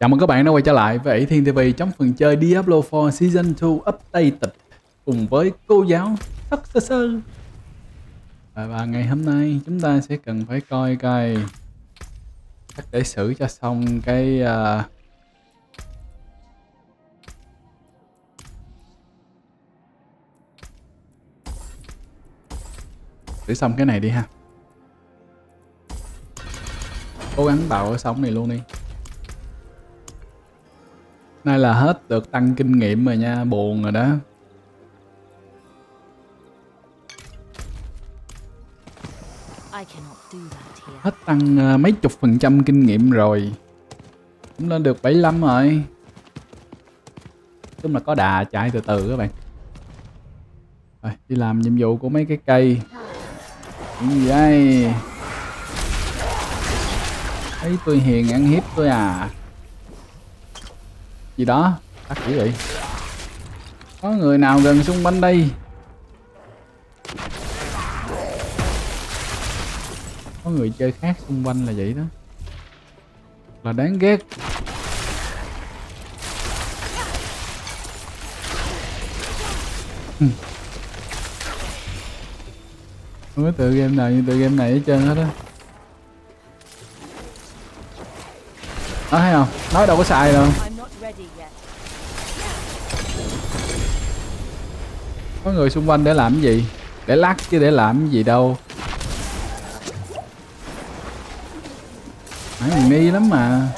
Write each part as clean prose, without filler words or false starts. Chào mừng các bạn đã quay trở lại với Ảy Thiên TV trong phần chơi Diablo 4 Season 2 Updated cùng với cô giáo Thất Sơ Sơ. Và ngày hôm nay chúng ta sẽ cần phải coi coi cách để xử cho xong cái xử xong cái này đi ha. Cố gắng tạo cái xong này luôn đi. Nay là hết được tăng kinh nghiệm rồi nha, buồn rồi đó. Hết tăng mấy chục phần trăm kinh nghiệm rồi. Cũng lên được 75 rồi. Tức là có đà chạy từ từ các bạn. Rồi, đi làm nhiệm vụ của mấy cái cây. Cái gì đây? Thấy tôi hiền ăn hiếp tôi à? Gì đó, tắt dữ vậy. Có người nào gần xung quanh đây? Có người chơi khác xung quanh là vậy đó. Là đáng ghét. Không có tựa game nào như tựa game này hết trơn hết á. Đó thấy không? Nói đâu có sai đâu. Có người xung quanh để làm gì? Để lắc chứ để làm gì đâu. Nãy mình nghi lắm mà.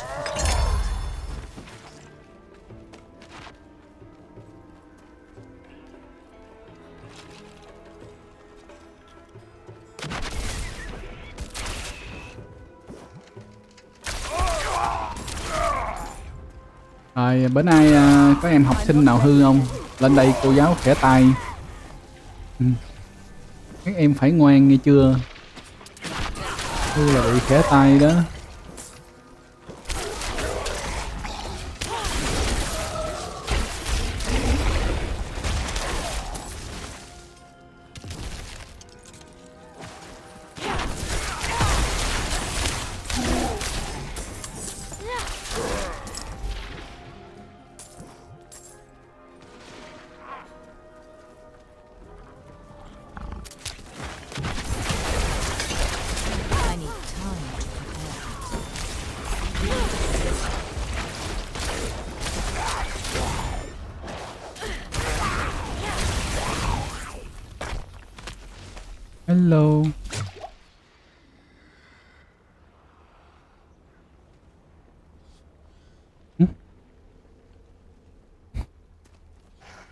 Rồi bữa nay có em học sinh nào hư không? Lên đây cô giáo khẽ tay. Các em phải ngoan nghe chưa? Hư là bị khẽ tay đó. Hello.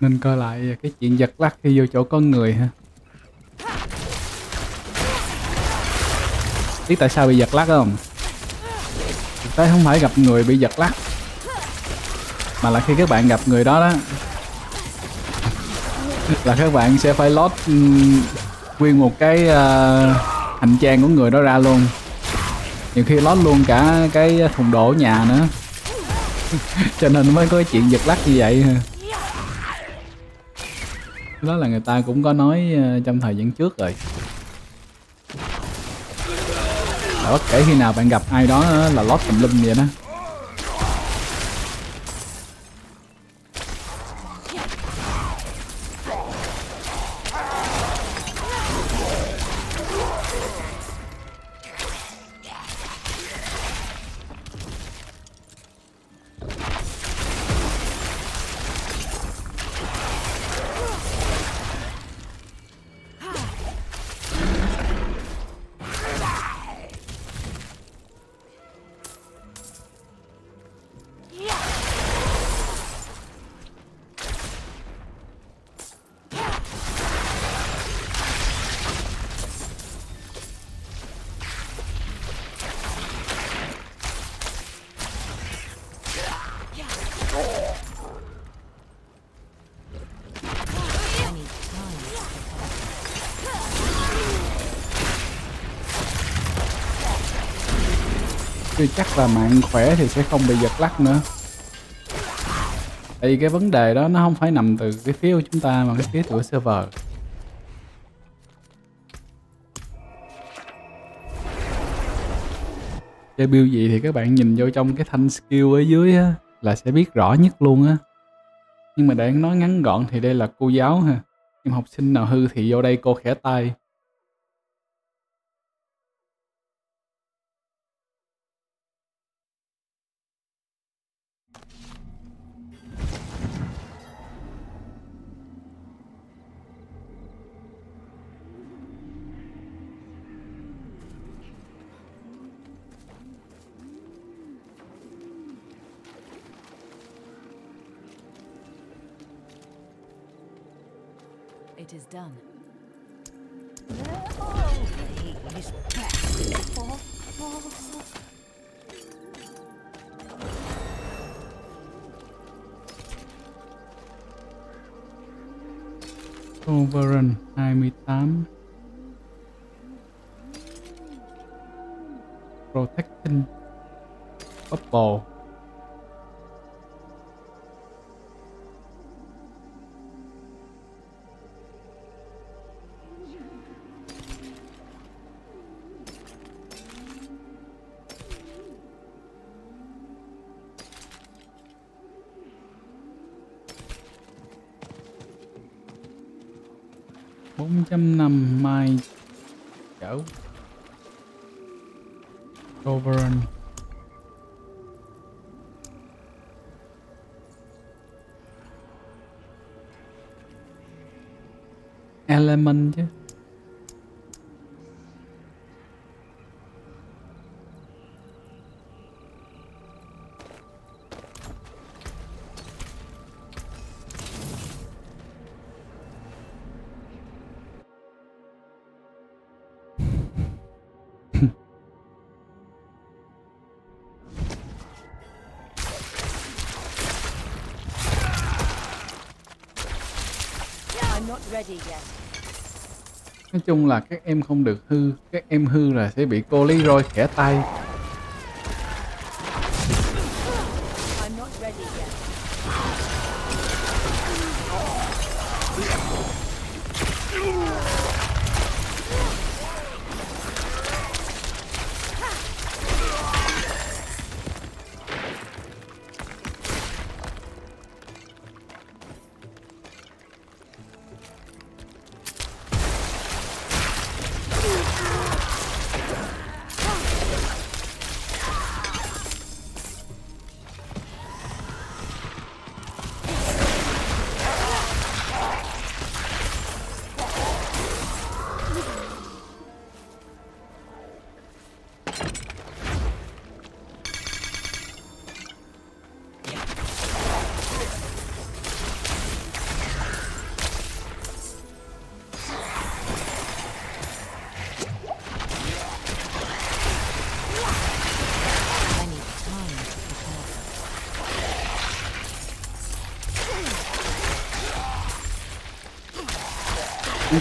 Nên coi lại cái chuyện giật lắc khi vô chỗ con người ha. Biết tại sao bị giật lắc không? Thực tế không phải gặp người bị giật lắc, mà là khi các bạn gặp người đó đó là các bạn sẽ phải lót nguyên một cái hành trang của người đó ra luôn. Nhiều khi lót luôn cả cái thùng đổ nhà nữa. Cho nên mới có cái chuyện giật lắc như vậy. Đó là người ta cũng có nói trong thời gian trước rồi. Là bất kể khi nào bạn gặp ai đó là lót tùm lum vậy đó. Tôi chắc là mạng khỏe thì sẽ không bị giật lắc nữa. Tại vì cái vấn đề đó nó không phải nằm từ cái phía của chúng ta mà cái phía của server. Chơi build gì thì các bạn nhìn vô trong cái thanh skill ở dưới á, là sẽ biết rõ nhất luôn á. Nhưng mà để nói ngắn gọn thì đây là cô giáo ha. Em học sinh nào hư thì vô đây cô khẽ tay. It is done. Overrun 28. Protection Bubble. Element chứ. Nói chung là các em không được hư. Các em hư là sẽ bị cô Lý Rôi khẽ tay.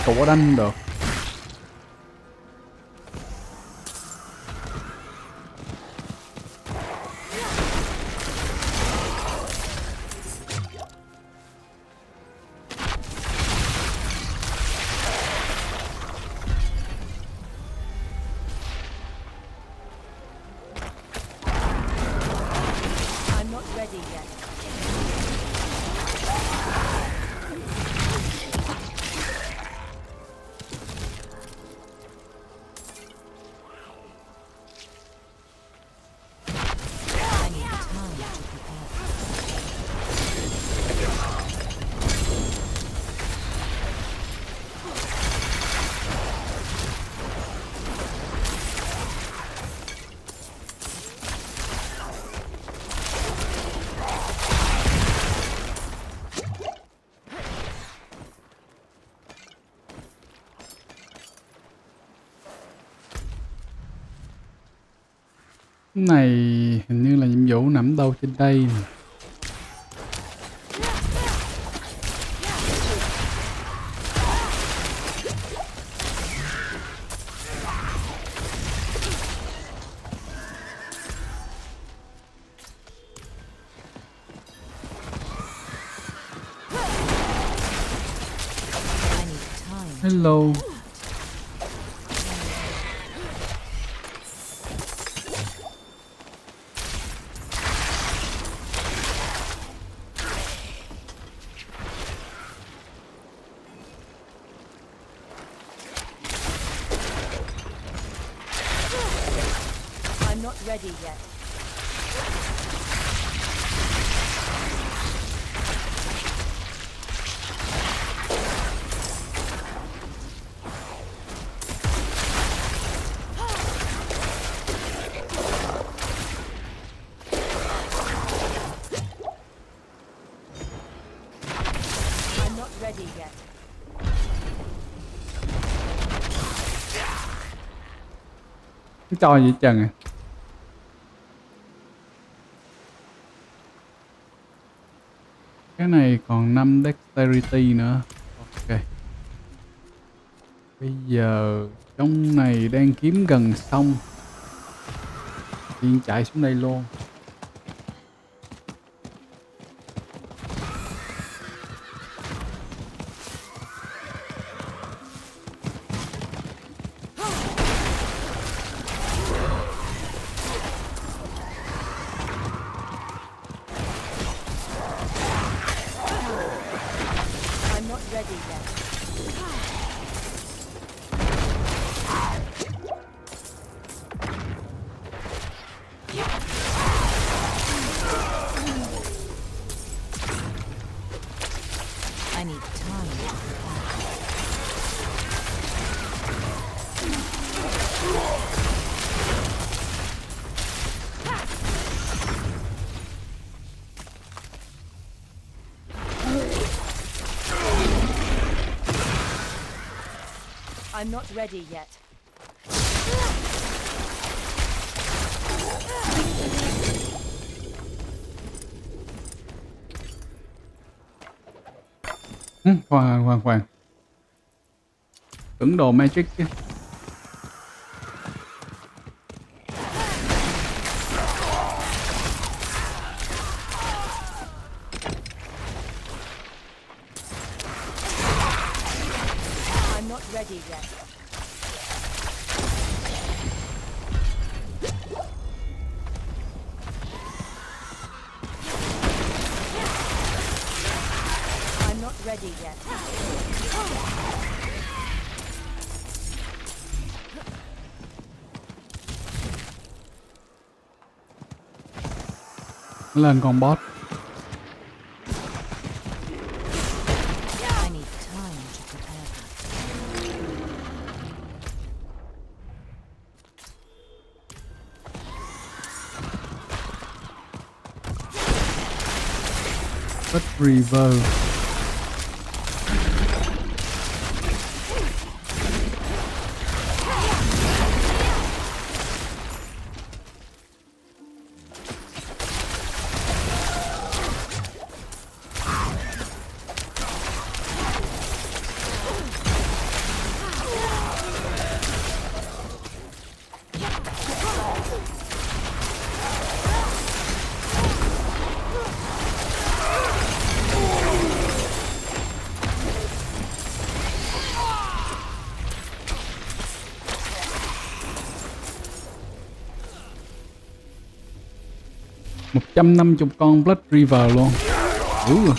Cổ đánh được. Này hình như là nhiệm vụ nằm đâu trên đây. Hello. ready yet. Cái trò gì chừng à? Cái này còn 5 dexterity nữa. Ok. Bây giờ trong này đang kiếm gần xong. Tiên chạy xuống đây luôn. I'm not ready yet. Khoan. Tưởng đồ magic chứ. Lên con boss. Blood River. Một 150 con Blood River luôn. Ủa.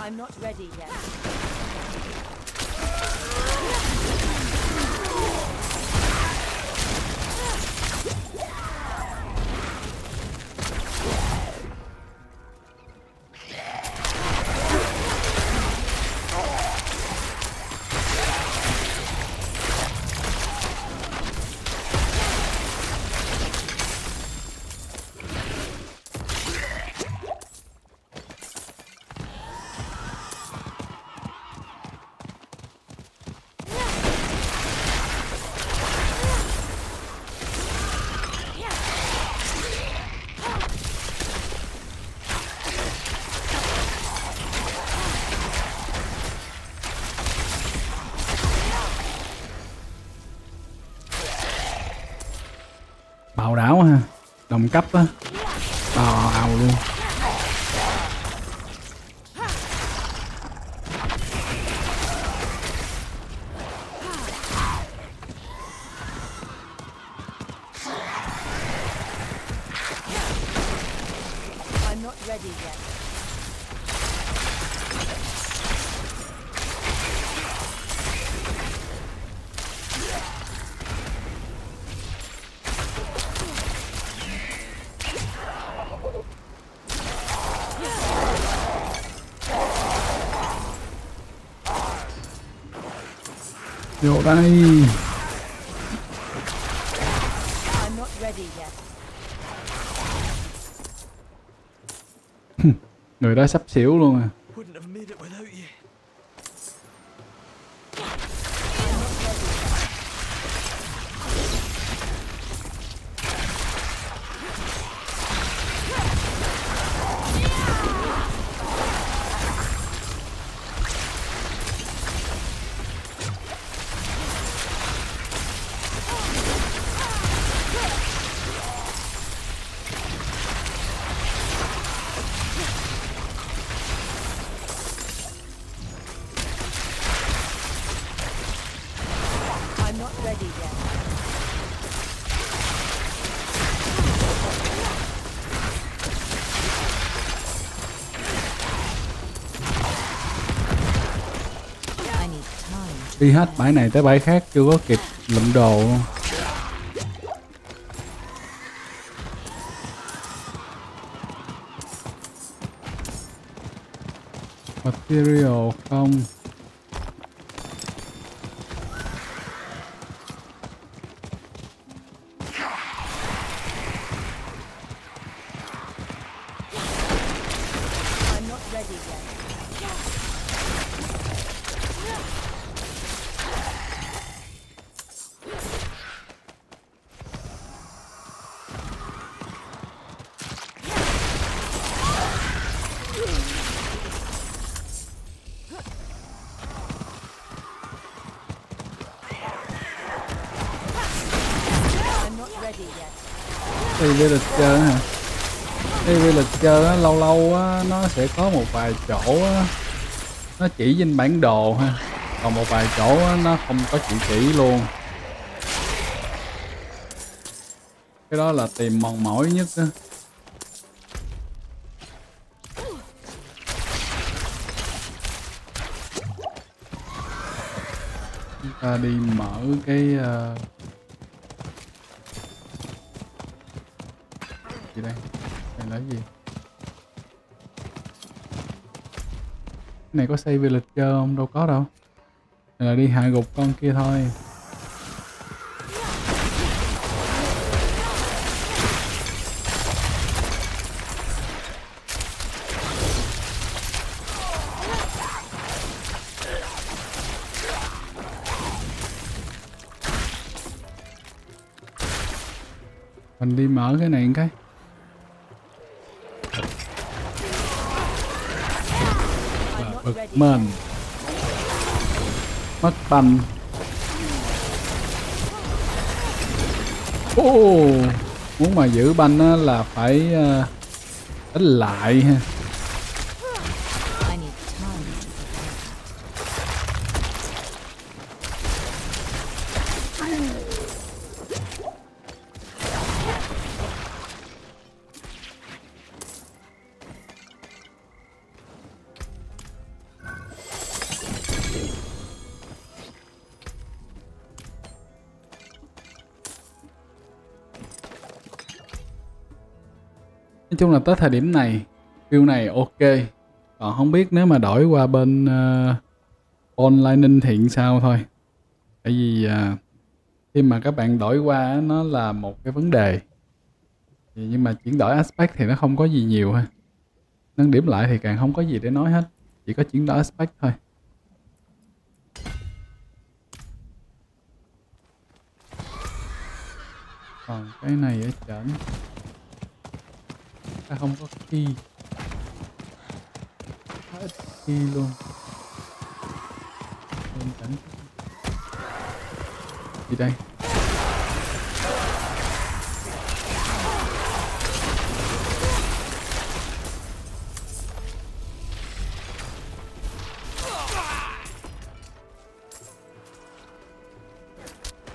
I'm not ready yet. Cấp á, ào luôn. I'm not ready yet. Vô đây. Người đó sắp xỉu luôn à. Đi hết bãi này tới bãi khác chưa có kịp lụm đồ. Material không. Đi villager hả? Đi villager lâu lâu á, nó sẽ có một vài chỗ á, nó chỉ trên bản đồ ha, còn một vài chỗ á, nó không có chỉ luôn. Cái đó là tìm mòn mỏi nhất á. Chúng ta đi mở cái đây. Đây là gì? Cái này có xây villager không? Đâu có đâu. Đây là đi hạ gục con kia thôi. Mình đi mở cái này một cái. Mình mất tầm. Muốn mà giữ banh á là phải đánh lại ha. Chung là tới thời điểm này build này ok, còn không biết nếu mà đổi qua bên Bone Lightning thì sao thôi, tại vì khi mà các bạn đổi qua nó là một cái vấn đề, nhưng mà chuyển đổi aspect thì nó không có gì nhiều ha, nâng điểm lại thì càng không có gì để nói hết, chỉ có chuyển đổi aspect thôi. Còn cái này ở trển ta không có key, khá ít key luôn. Gì đây?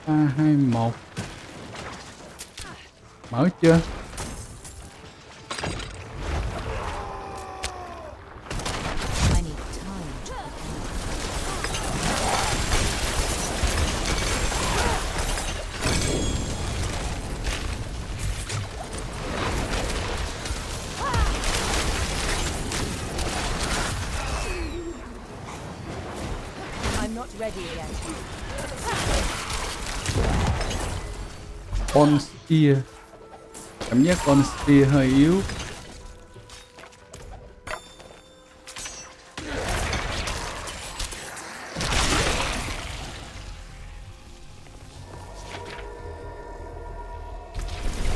A 21 mở chưa? Ready yet. Bone Spear. Cảm giác Bone Spear hơi yếu.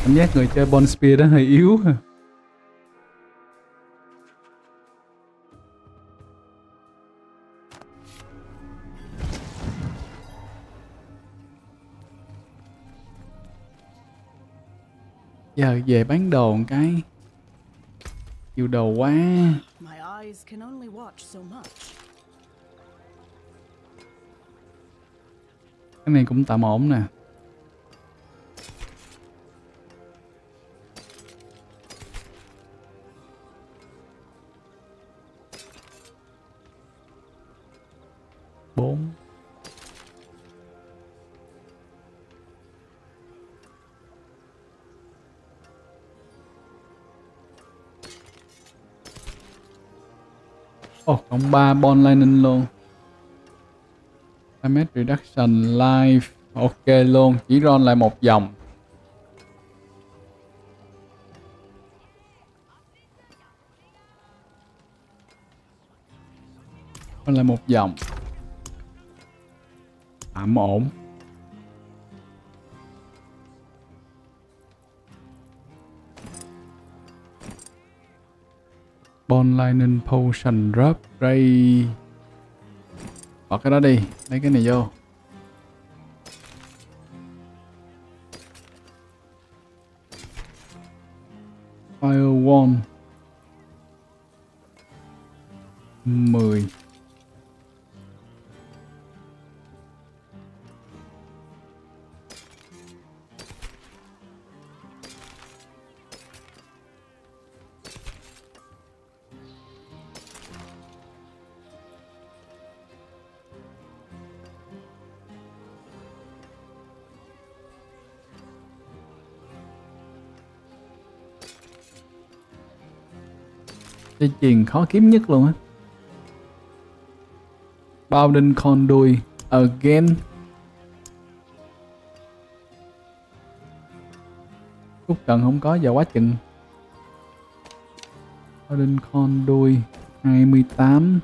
Cảm giác người chơi Bone Spear đó hơi yếu. Giờ về bán đồ một cái. Nhiều đồ quá. Cái này cũng tạm ổn nè. Ồ, cộng 3 Bone Lightning luôn. Damage Reduction, Life. Ok luôn, chỉ roll lại một vòng. Roll lại một vòng. Tạm ổn. Bone Lightning Potion Drop Ray. Bỏ cái đó đi, lấy cái này vô. Fire Wand 10. Dây chuyền khó kiếm nhất luôn á. Bounding Conduit again. Cúc cần không có giờ quá chừng. Bounding Conduit 28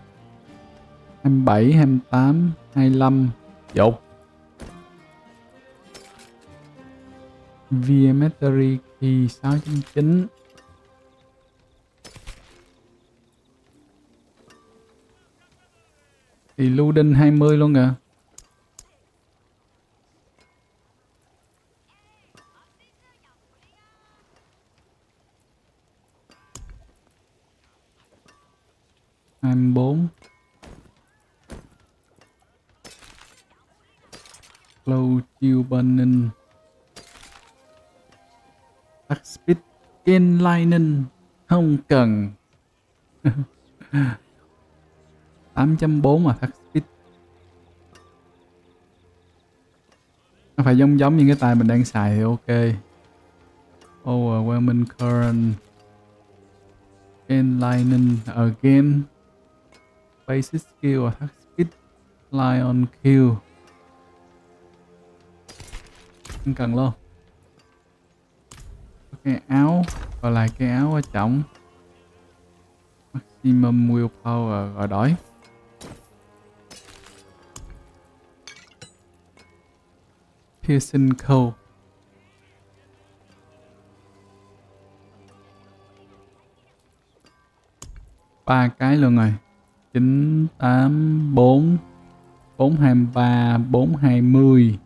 27 28 25 dột. Viemetry key 6.9. Thì lưu đinh 20 luôn à. Em 4 Flow chiêu burning Dark Speed Enlightening. Không cần. 8.4 mà thật speed. Nó phải giống giống như cái tay mình đang xài thì ok. Overwhelming Current Enlightening again. Basic skill và thật speed. Fly on kill. Không cần luôn. Cái áo gọi là cái áo ở trọng. Maximum willpower gọi đổi. Piercing Cold. Ba cái luôn rồi. 9 8 4 4 23 4 20.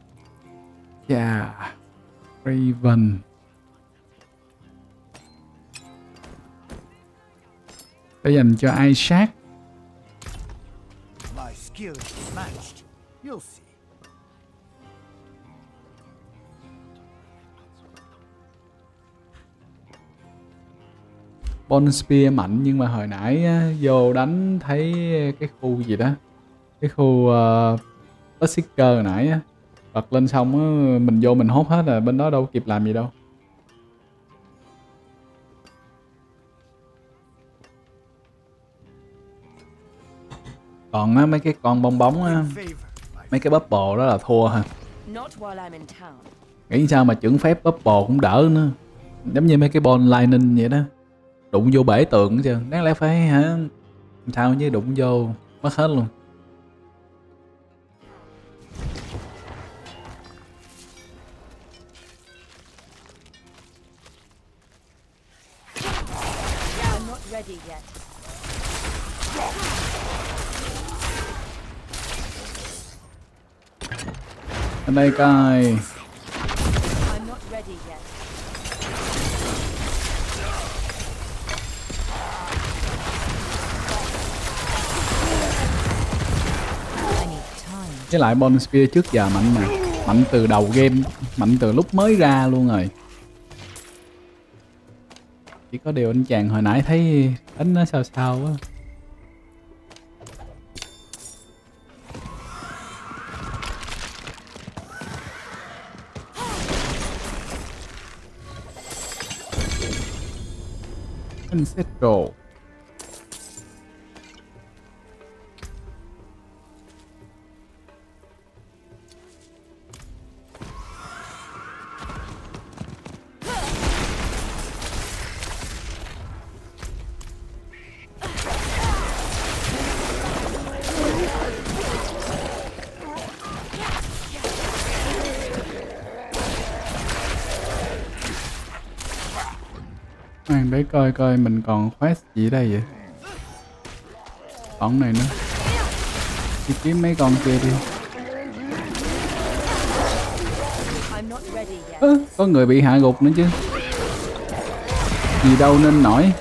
Chà. Raven. Để dành cho ai sát. Bone Spear mạnh nhưng mà hồi nãy vô đánh thấy cái khu gì đó, cái khu Bugsicker hồi nãy bật lên xong mình vô mình hốt hết là bên đó đâu kịp làm gì đâu. Còn á, mấy cái con bong bóng á, mấy cái bubble đó là thua hả? Nghĩ sao mà chuẩn phép bóp bò cũng đỡ nữa. Giống như mấy cái Bone Lightning vậy đó, đụng vô bể tượng chứ. Đáng lẽ phải hả, sao chứ đụng vô mất hết luôn. Ở đây coi. Với lại Bone Spear trước giờ mạnh mà. Mạnh từ đầu game, mạnh từ lúc mới ra luôn rồi. Chỉ có điều anh chàng hồi nãy thấy đánh nó sao sao á. Anh sẽ trổ. Để coi coi mình còn quest gì đây vậy. Con này nữa. Đi kiếm mấy con kia đi. À, có người bị hạ gục nữa chứ. Gì đâu nên nổi.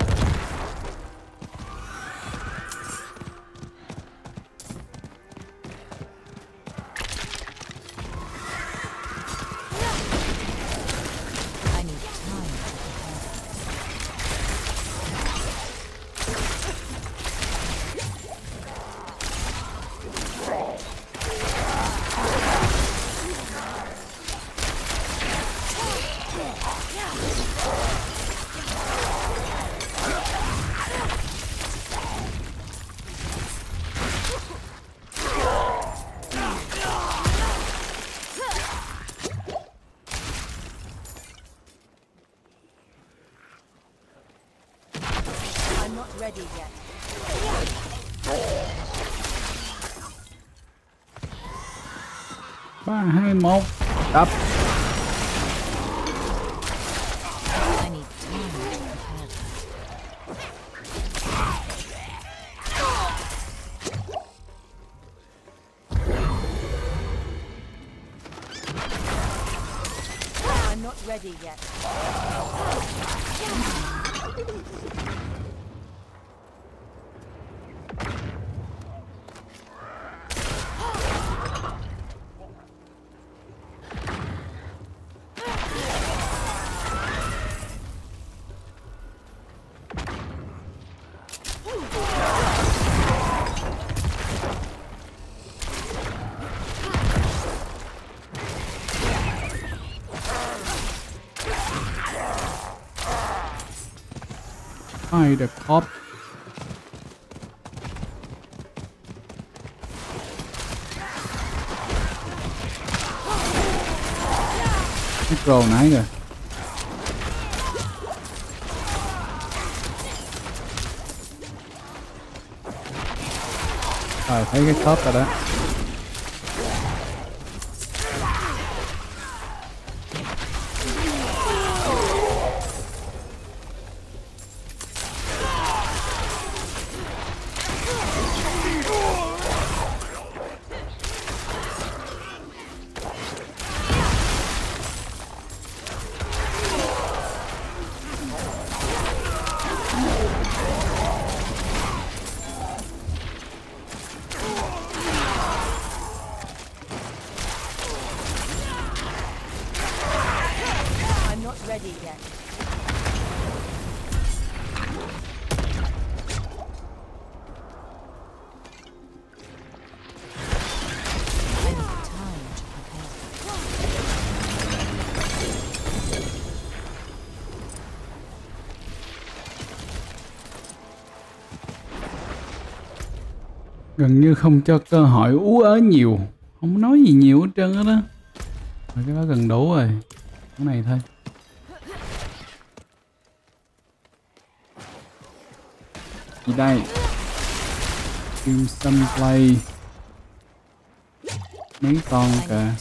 Up. I'm not ready yet. The cop. Cái Cron nãy rồi. Rồi thấy cái cop rồi đó. Gần như không cho cơ hội ú ớ nhiều. Không nói gì nhiều hết trơn hết á. Cái đó gần đấu rồi. Cái này thôi. Đi đây. Crimson Play. Mấy con cả.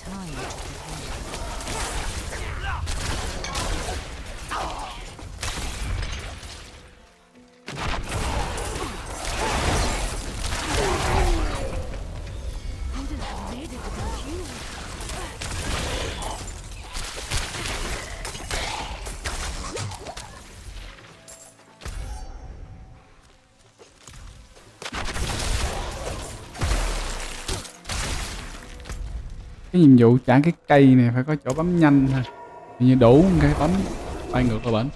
Cái nhiệm vụ trả cái cây này phải có chỗ bấm nhanh thôi, như đủ cái bấm bay ngược vào bển.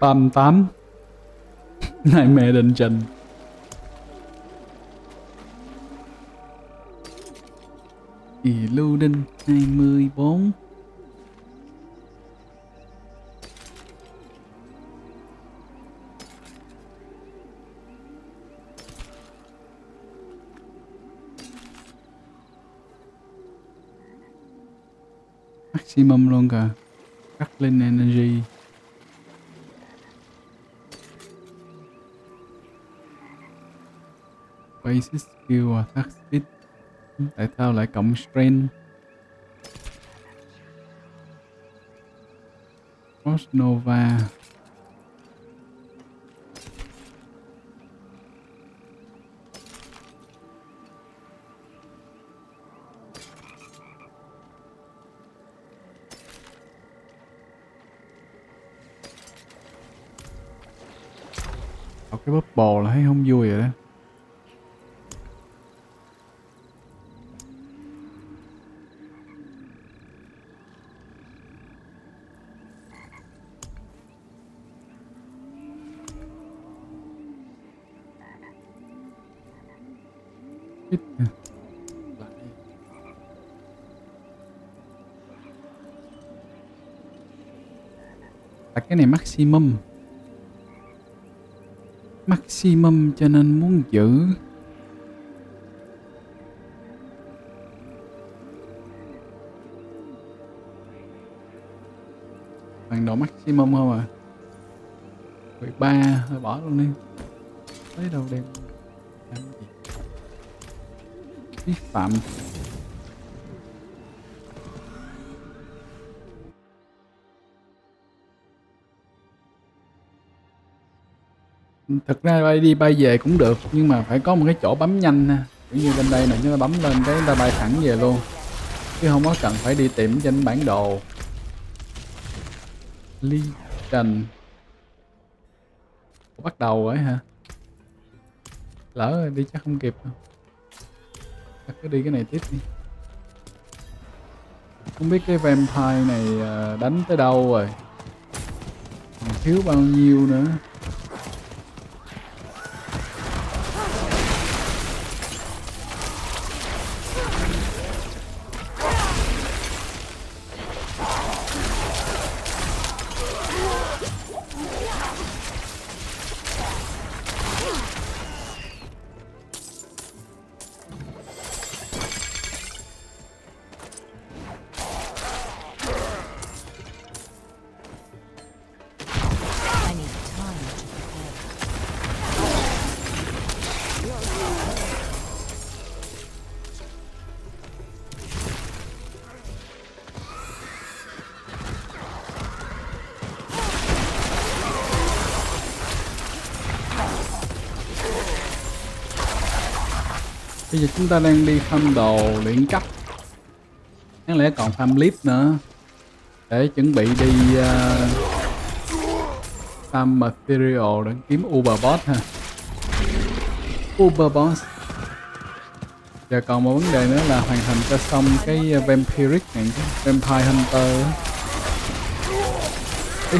Tầm tám này mẹ định trình. Thì lưu đinh 24. Maximum luôn cả. Cắt lên energy. Basic skill attack speed. Tại sao lại cộng strength? Frost Nova. Học cái bubble là thấy không vui rồi đó. Cái này maximum cho nên muốn giữ bằng độ maximum không à. 13 thôi bỏ luôn đi, lấy đầu đem làm gì vi phạm. Thật ra bay đi bay về cũng được, nhưng mà phải có một cái chỗ bấm nhanh ha. Cũng như bên đây này, chúng ta bấm lên cái ta bay thẳng về luôn, chứ không có cần phải đi tìm trên bản đồ. Ly Trần bắt đầu rồi hả? Lỡ rồi, đi chắc không kịp đâu. Ta cứ đi cái này tiếp đi. Không biết cái vampire này đánh tới đâu rồi, còn thiếu bao nhiêu nữa. Bây giờ chúng ta đang đi farm đồ luyện cấp. Đáng lẽ còn farm clip nữa. để chuẩn bị đi farm material để kiếm Uber Boss ha. Uber Boss. Và còn một vấn đề nữa là hoàn thành cho xong cái Vampiric này, Vampire Hunter, cái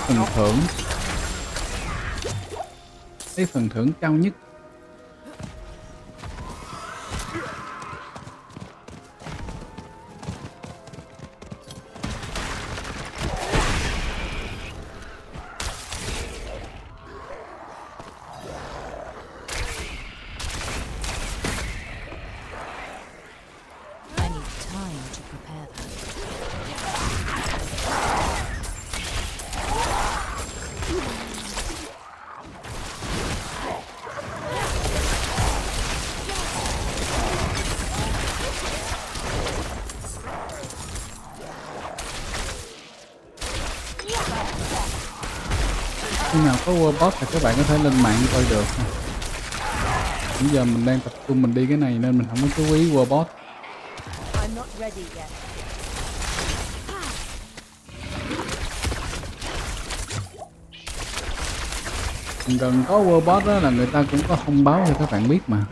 phần thưởng cao nhất. Khi nào có Warboss thì các bạn có thể lên mạng coi được. Bây giờ mình đang tập trung mình đi cái này nên mình không có chú ý Warboss. Gần có Warboss đó là người ta cũng có thông báo cho các bạn biết mà.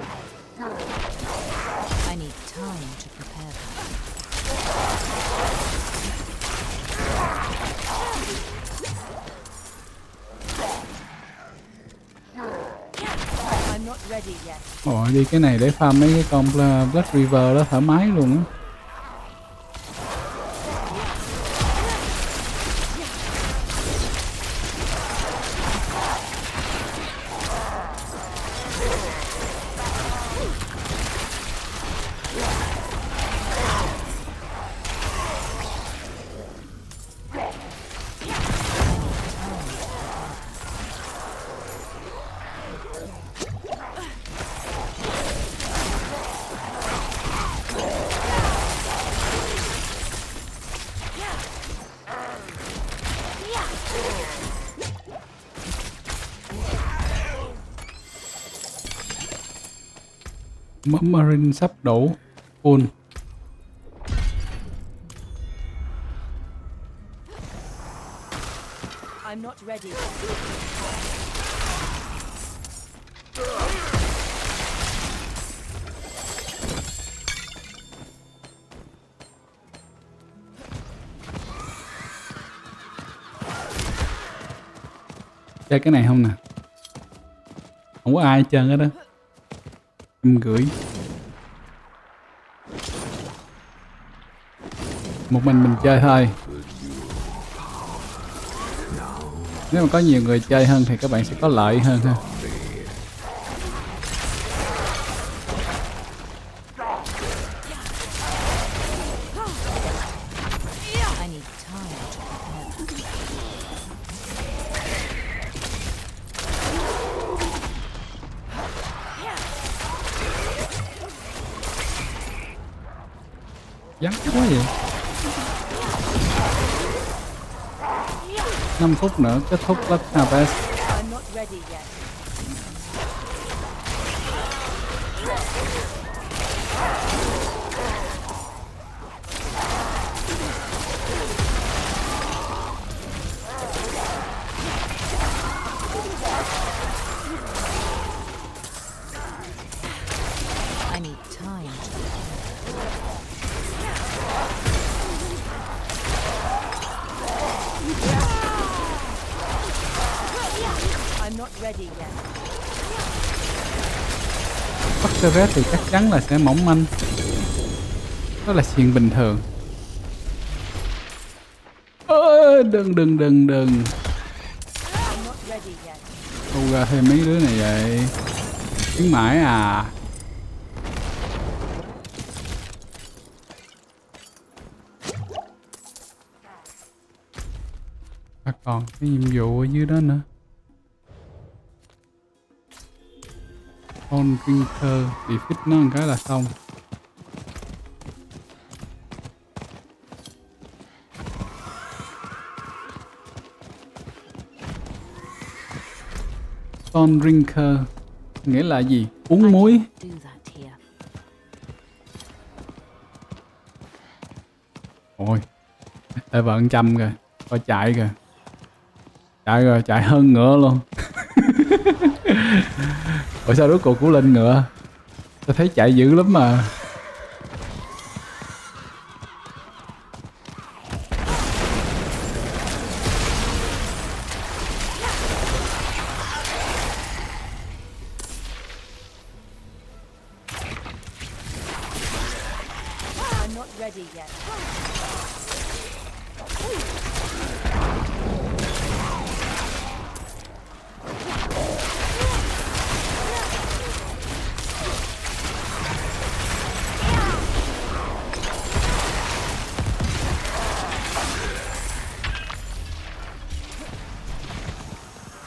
Ồ, đi cái này để farm mấy cái con Blood River đó thoải mái luôn á. Marine sắp đổ full. I'm not ready. Chơi cái này không nè, không có ai chơi hết đó. Gửi một mình chơi thôi. Nếu mà có nhiều người chơi hơn thì các bạn sẽ có lợi hơn ha. Dắn quá vậy. 5 phút nữa kết thúc Blood Harvest. Bugsicker thì chắc chắn là sẽ mỏng manh. Đó là chuyện bình thường. Đừng. Đâu ra thêm mấy đứa này vậy? Khuyến mãi à? À, còn cái nhiệm vụ ở dưới đó nữa. Con Winter thì fit nó một cái là xong. Con Drinker nghĩa là gì? Uống muối. Ôi, lại vợ 100 rồi. Rồi chạy kìa. Chạy rồi, chạy hơn ngựa luôn. Ủa sao rốt cuộc cũng lên ngựa? Tôi thấy chạy dữ lắm mà.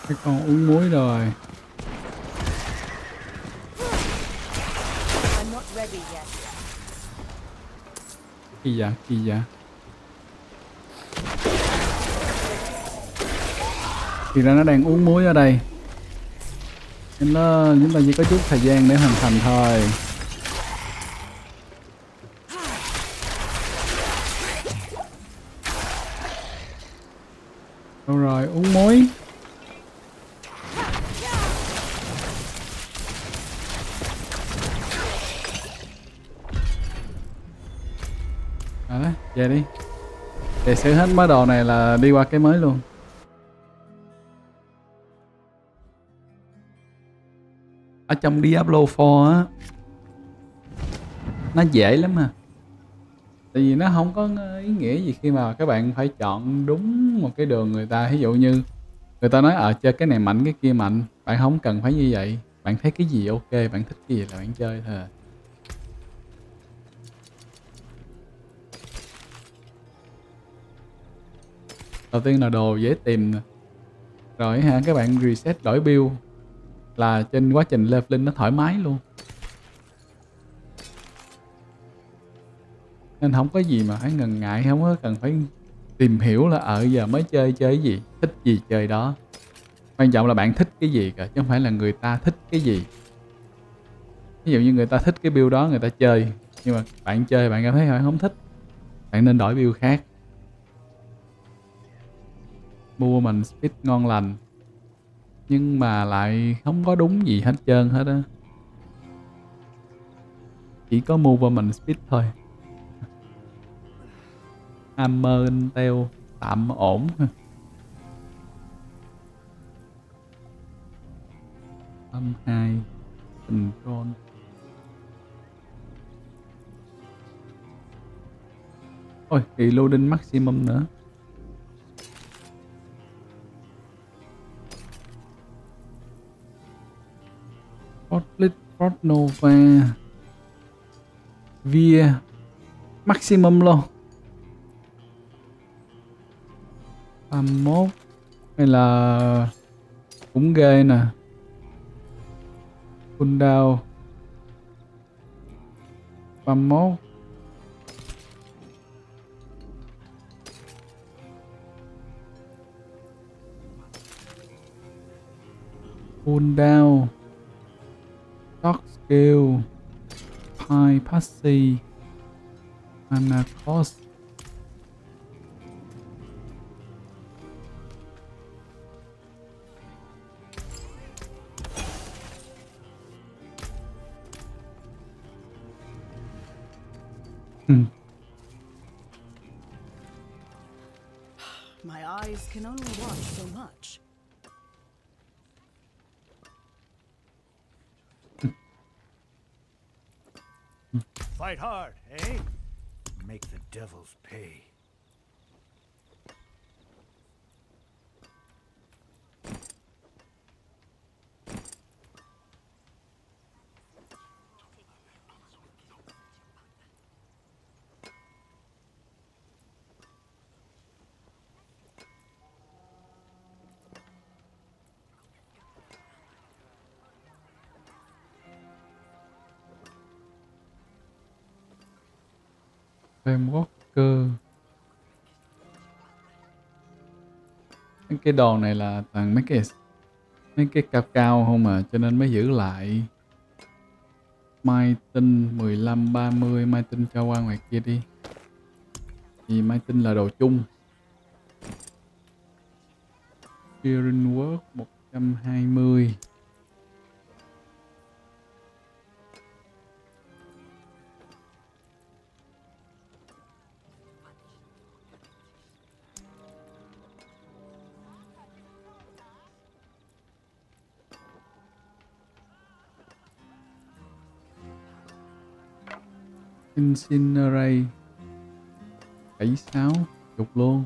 Cái con uống muối rồi. Kỳ dạ, kỳ dạ. Thì ra nó đang uống muối ở đây. Nên nó, chúng ta chỉ có chút thời gian để hoàn thành thôi. Đâu rồi, uống muối. Về đi. Để xử hết mấy đồ này là đi qua cái mới luôn. Ở trong Diablo 4 á, nó dễ lắm à. Tại vì nó không có ý nghĩa gì khi mà các bạn phải chọn đúng một cái đường người ta. Ví dụ như người ta nói chơi cái này mạnh cái kia mạnh. Bạn không cần phải như vậy. Bạn thấy cái gì ok, bạn thích cái gì là bạn chơi thôi. Đầu tiên là đồ dễ tìm nè. Rồi ha, các bạn reset đổi build là trên quá trình leveling nó thoải mái luôn. Nên không có gì mà phải ngần ngại, không có cần phải tìm hiểu là giờ mới chơi cái gì, thích gì chơi đó. Quan trọng là bạn thích cái gì cả, chứ không phải là người ta thích cái gì. Ví dụ như người ta thích cái build đó người ta chơi, nhưng mà bạn chơi bạn cảm thấy bạn không thích, bạn nên đổi build khác. Mua mình speed ngon lành nhưng mà lại không có đúng gì hết trơn hết á, chỉ có mua vào mình speed thôi. Hammer Intel tạm ổn. Âm 2 tình Cron. Ôi thì loading maximum nữa. Portlet, Port Nova, Via, maximum luôn. 31 hay là cũng ghê nè. Cooldown 31. Cooldown Stock Skill Pie Passy Mana Cost. My eyes can only watch so much. Fight hard, eh? Make the devils pay. Walker. Cái đồ này là toàn mấy cái cao không à, cho nên mới giữ lại. Mai tinh 15 30 mai tinh cho qua ngoài kia đi. Thì mai tinh là đồ chung. Bone Work 120. Incinerate 76 chục luôn.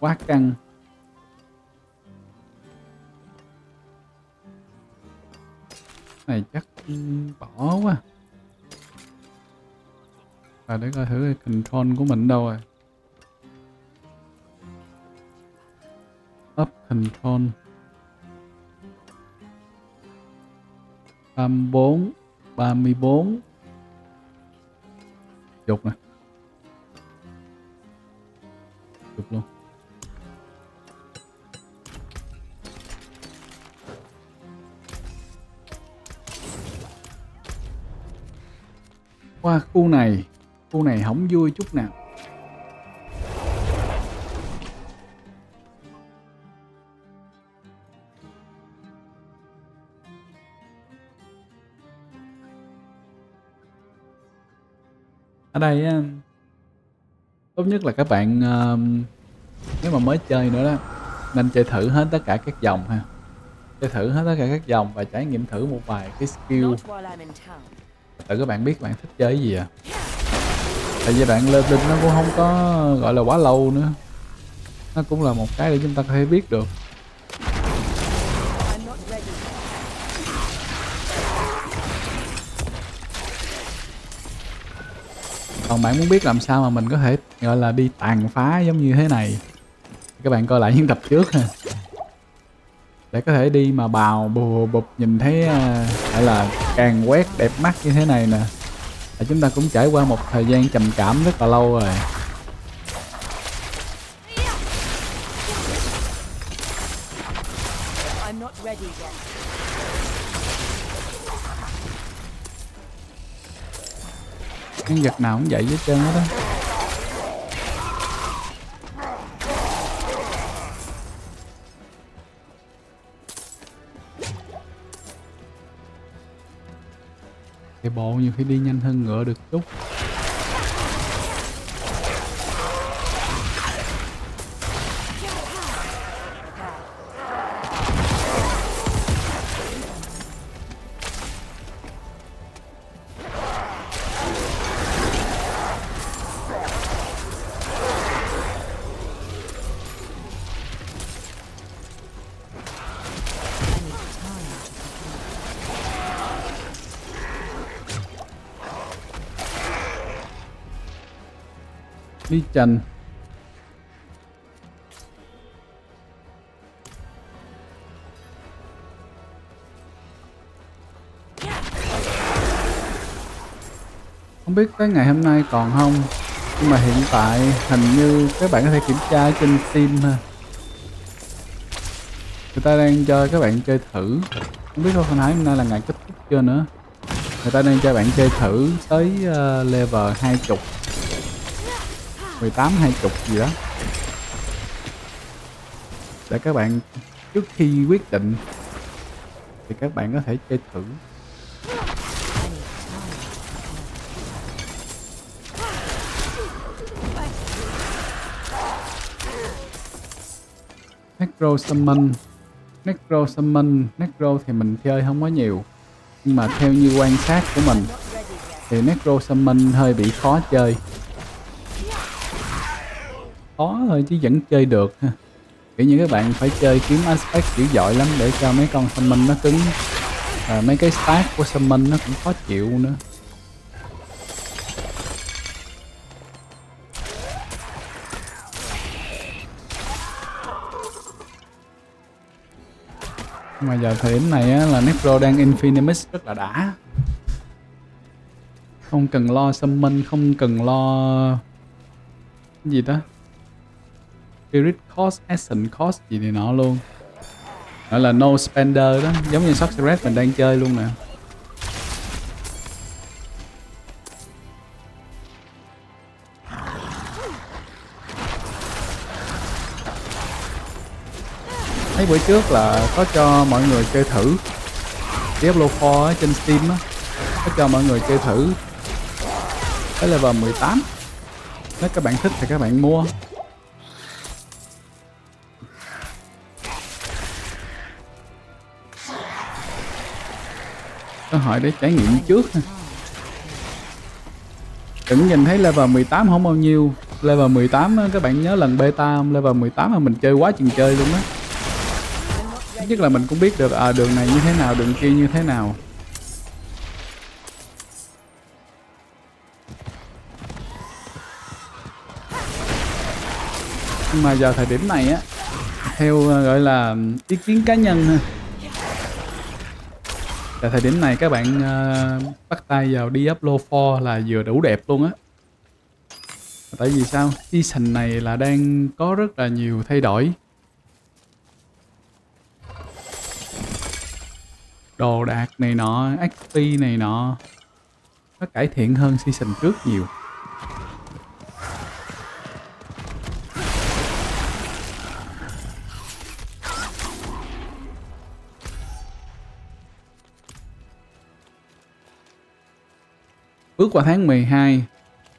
Quá căng. Này chắc bỏ quá. Và để coi thử control của mình đâu rồi. Up control 34 34 chục nè. Chục luôn. Qua khu này không vui chút nào. Ở đây tốt nhất là các bạn nếu mà mới chơi nữa đó, nên chơi thử hết tất cả các dòng ha. Chơi thử hết tất cả các dòng và trải nghiệm thử một vài cái skill. Tại các bạn biết bạn thích chơi cái gì à? Tại vì bạn lên nó cũng không có gọi là quá lâu nữa. Nó cũng là một cái để chúng ta có thể biết được. Còn bạn muốn biết làm sao mà mình có thể gọi là đi tàn phá giống như thế này, các bạn coi lại những tập trước ha. Để có thể đi mà bào bụp nhìn thấy phải là càng quét đẹp mắt như thế này nè. Và chúng ta cũng trải qua một thời gian trầm cảm rất là lâu rồi. Cái vật nào cũng vậy hết trơn hết đó. Chạy bộ nhiều khi đi nhanh hơn ngựa được chút. Đi trần không biết tới ngày hôm nay còn không, nhưng mà hiện tại hình như các bạn có thể kiểm tra trên Steam ha, người ta đang cho các bạn chơi thử. Không biết đâu hồi nãy hôm nay là ngày kết thúc chưa nữa. Người ta đang cho bạn chơi thử tới level 20 18 20 gì đó, để các bạn trước khi quyết định thì các bạn có thể chơi thử. Necro Summon Necro thì mình chơi không có nhiều, nhưng mà theo như quan sát của mình thì Necro Summon hơi bị khó chơi. Khó thôi chứ vẫn chơi được ha. Kiểu như các bạn phải chơi kiếm aspect kiểu giỏi lắm để cho mấy con summon nó cứng. Mấy cái stat của summon nó cũng khó chịu nữa. Nhưng mà giờ thời điểm này á, là Necro đang Infinite rất là đã. Không cần lo summon, không cần lo cái gì đó spirit cost, essence cost gì này nọ luôn. Đó là no spender đó, giống như Shock Red mình đang chơi luôn nè. Thấy bữa trước là có cho mọi người chơi thử Diablo 4 ở trên Steam đó, có cho mọi người chơi thử tới level 18. Nếu các bạn thích thì các bạn mua. Câu hỏi để trải nghiệm trước. Đừng nhìn thấy level 18 không bao nhiêu. Level 18 đó, các bạn nhớ lần beta level 18 mà mình chơi quá chừng chơi luôn á. Nhất là mình cũng biết được đường này như thế nào, đường kia như thế nào. Nhưng mà giờ thời điểm này á, theo gọi là ý kiến cá nhân ha, tại thời điểm này các bạn bắt tay vào Diablo 4 là vừa đủ đẹp luôn á. Tại vì sao? Season này là đang có rất là nhiều thay đổi. Đồ đạc này nọ, XP này nọ, nó cải thiện hơn season trước nhiều. Bước qua tháng 12,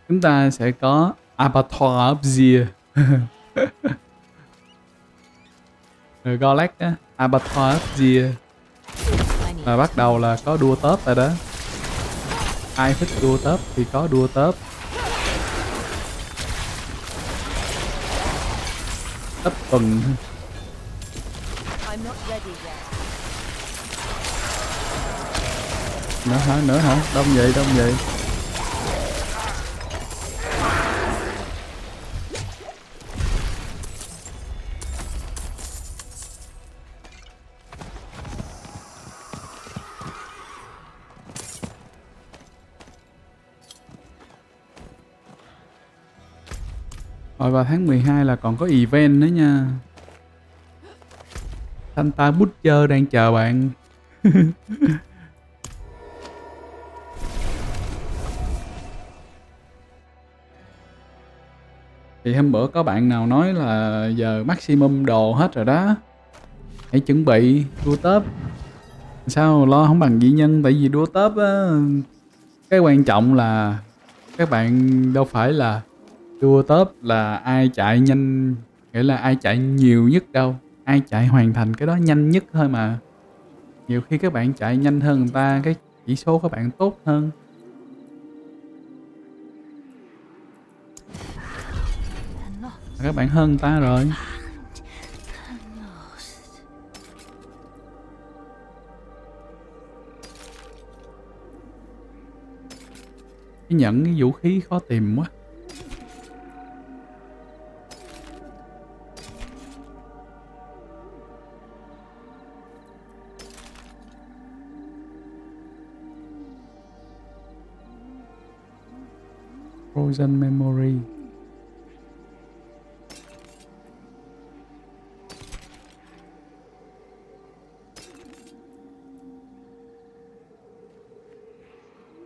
chúng ta sẽ có Abathor of Zhear. Rồi Golek á, Abathor of Zhear. Là bắt đầu là có đua tớp rồi đó. Ai thích đua tớp thì có đua tớp. Tớp tuần. Nữa hả? Đông vậy. Rồi vào tháng 12 là còn có event nữa nha. Santa Butcher đang chờ bạn. Thì hôm bữa có bạn nào nói là giờ maximum đồ hết rồi đó, hãy chuẩn bị đua tớp. Sao lo không bằng dị nhân, tại vì đua tớp á, cái quan trọng là các bạn đâu phải là đua tớp là ai chạy nhanh, nghĩa là ai chạy nhiều nhất đâu, ai chạy hoàn thành cái đó nhanh nhất thôi mà. Nhiều khi các bạn chạy nhanh hơn người ta, cái chỉ số các bạn tốt hơn. Các bạn hơn người ta rồi. Cái nhẫn, cái vũ khí khó tìm quá. Frozen Memory.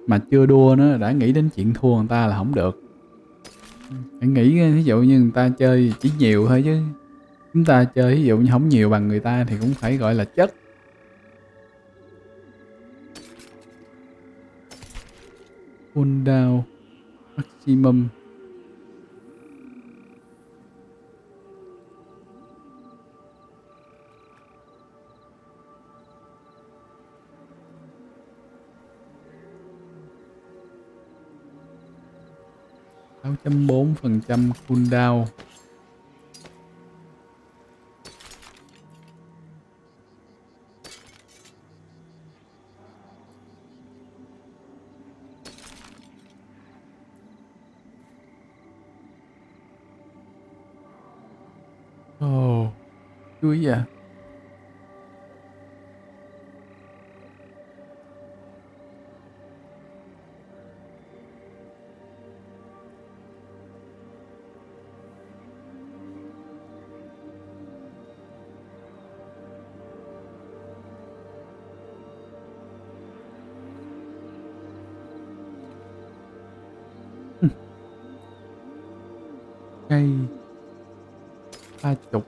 Mà chưa đua nữa đã nghĩ đến chuyện thua người ta là không được. Hãy nghĩ ví dụ như người ta chơi chỉ nhiều thôi, chứ chúng ta chơi ví dụ như không nhiều bằng người ta thì cũng phải gọi là chất. Cool down maximum. Chấm 4% cooldown. Ồ, vui vậy. cây 30.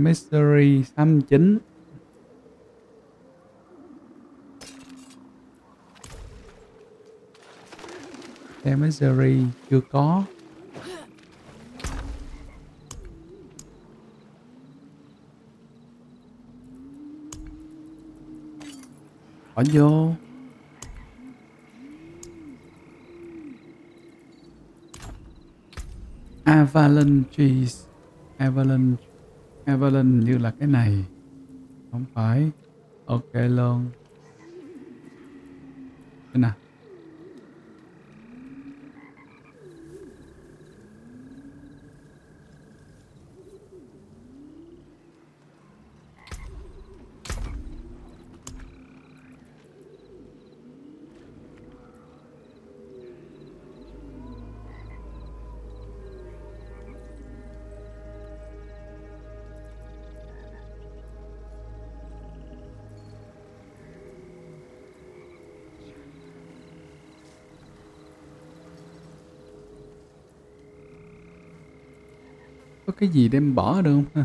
Mystery 89. Mystery chưa có. Bỏ vô. Avalanche như là cái này. Không phải. Ok luôn. Cái nào? Cái gì đem bỏ được không ha?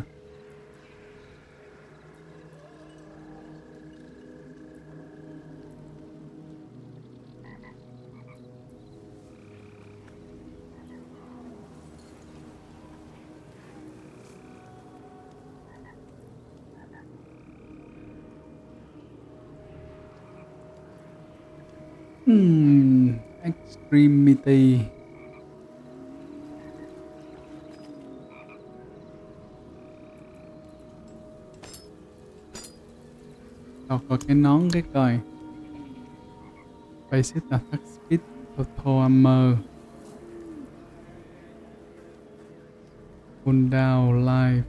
Extremity. Có cái nón cái coi. Basic attack speed, auto armor, full down life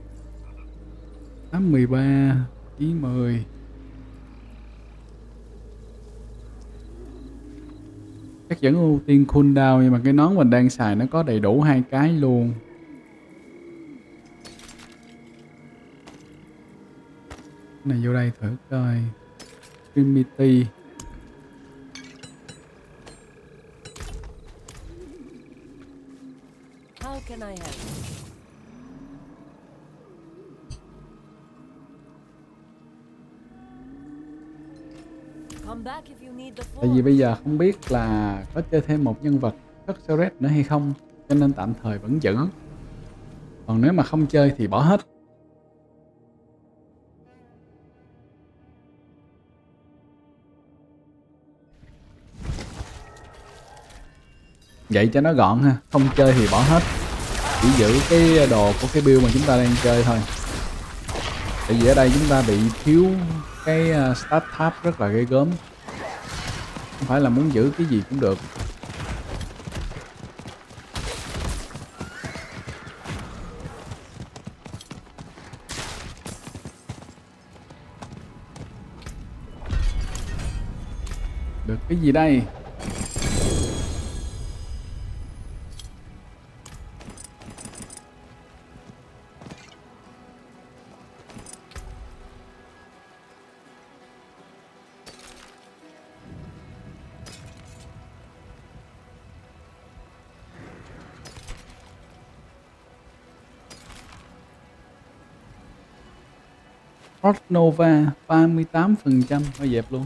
813 ý 10. Chắc vẫn ưu tiên cooldown, nhưng mà cái nón mình đang xài nó có đầy đủ hai cái luôn. Này vô đây thử coi. Trinity. How can I help? Come back if you need the floor. Tại vì bây giờ không biết là có chơi thêm một nhân vật Sorcerer nữa hay không, cho nên tạm thời vẫn giữ. Còn nếu mà không chơi thì bỏ hết. Vậy cho nó gọn ha, không chơi thì bỏ hết, chỉ giữ cái đồ của cái build mà chúng ta đang chơi thôi. Tại vì ở đây chúng ta bị thiếu cái stat tháp rất là ghê gớm. Không phải là muốn giữ cái gì cũng được. Được cái gì đây? Nova 38%, phải dẹp luôn.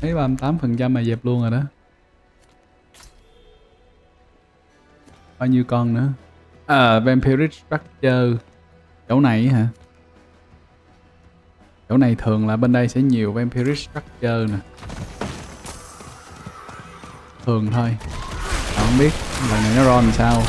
Thấy 38% mà dẹp luôn rồi đó. Bao nhiêu con nữa? Vampiric Structure. Chỗ này hả? Chỗ này thường là bên đây sẽ nhiều Vampiric Structure nè. Thường thôi. Mà không biết lần này nó ron làm sao.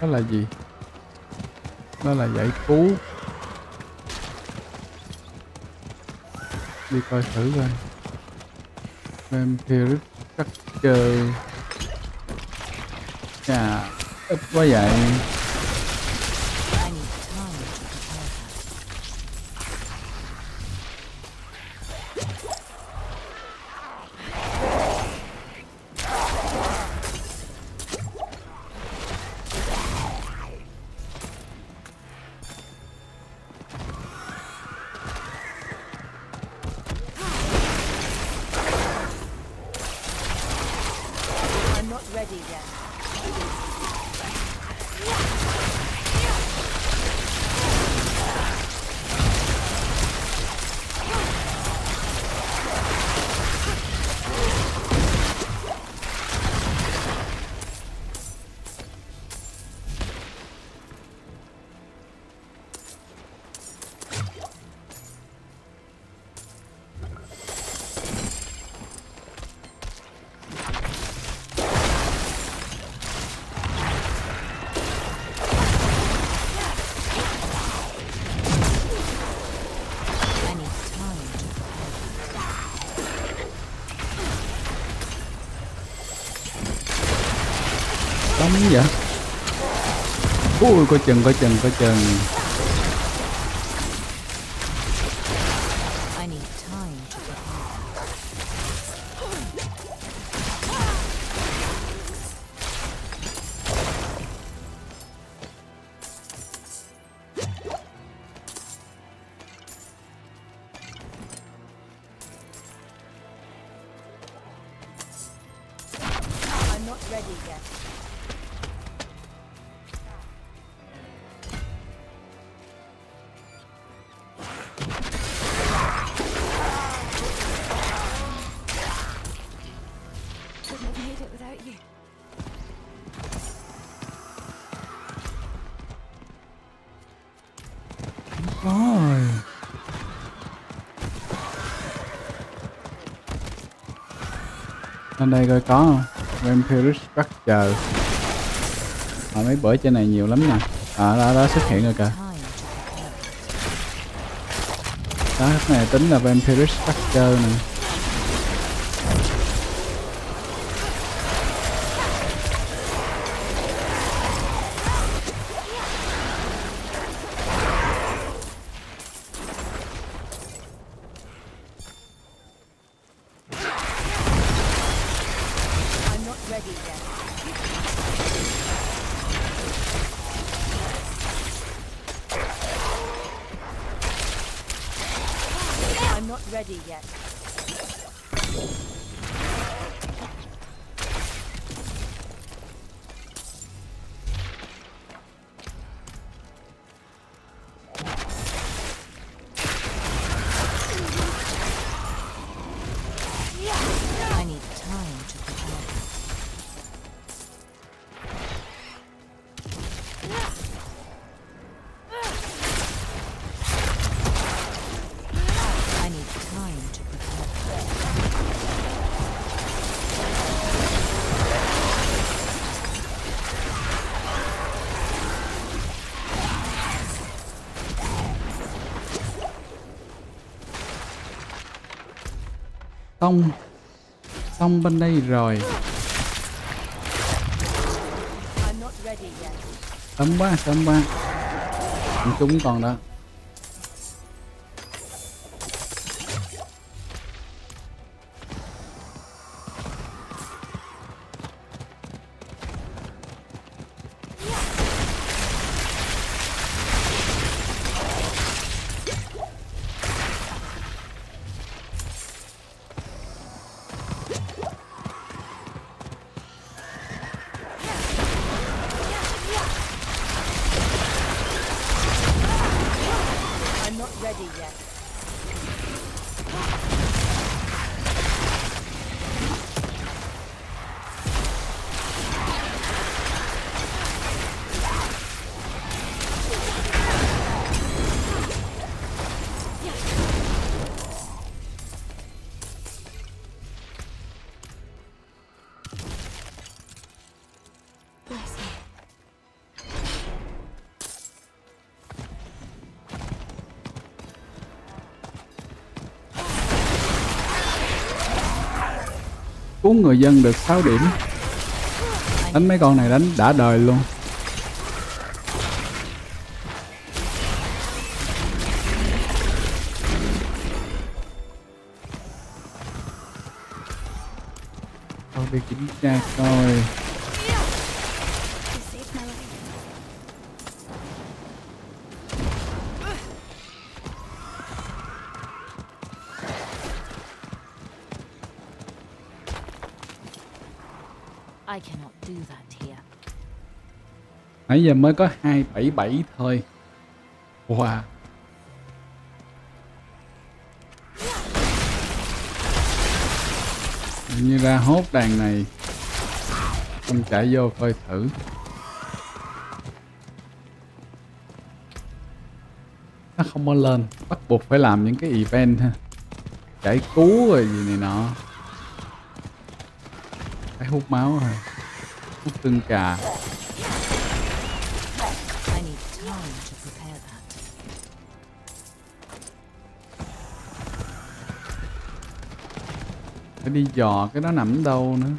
Đó là gì? Đó là giải cứu. Đi coi thử coi. Vampiric cắt chơi. Chà, ít quá vậy. Vậy? Ui, coi chừng, coi chừng, coi chừng. Lên đây coi có không? Vampiric bắt chờ. À, mấy bữa trên này nhiều lắm nè. À, đó xuất hiện rồi kìa. Đó, cái này tính là Vampiric bắt chờ nè. Xong, xong bên đây rồi. Sớm quá, sớm quá. Chúng còn đó. cứu người dân được 6 điểm. Đánh mấy con này đánh đã đời luôn. Không đi kiểm tra coi. Nãy giờ mới có 277 thôi. Wow. Như ra hốt đàn này. Không chạy vô coi thử. Nó không có lên. Bắt buộc phải làm những cái event ha. Chạy cứu rồi gì này nọ. Phải hút máu rồi. Hút tương cà. Phải đi dò cái đó nằm đâu nữa.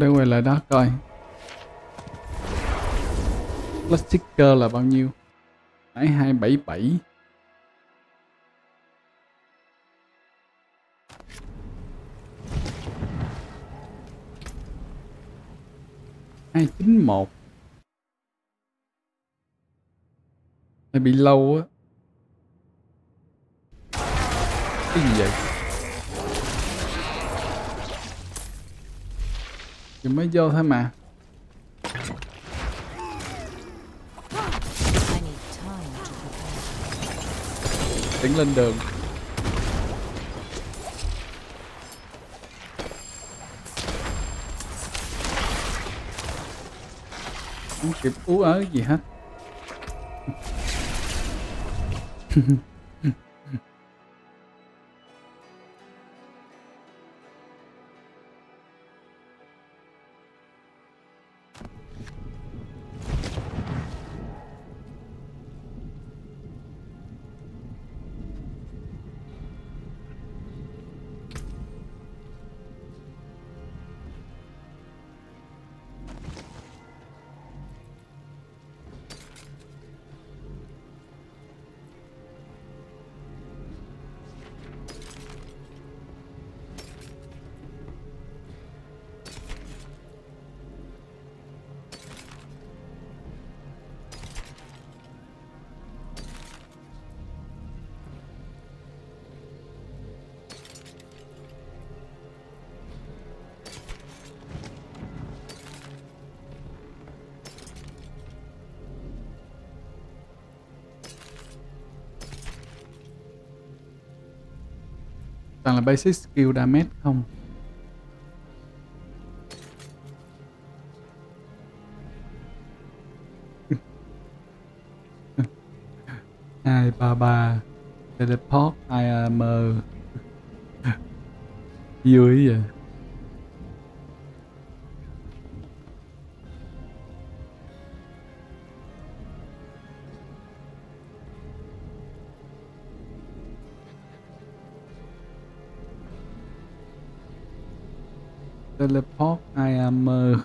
Để quay lại đó coi Bugsicker là bao nhiêu. Nãy 277. Hai 91. Mày bị lâu á. Cái gì vậy? Thì mới vô thôi mà. Tính lên đường. Không kịp ú ớ gì hết. Toàn là basic skill damage không. Hai ba ba teleport hai armor. Vui vậy. Teleport I am nó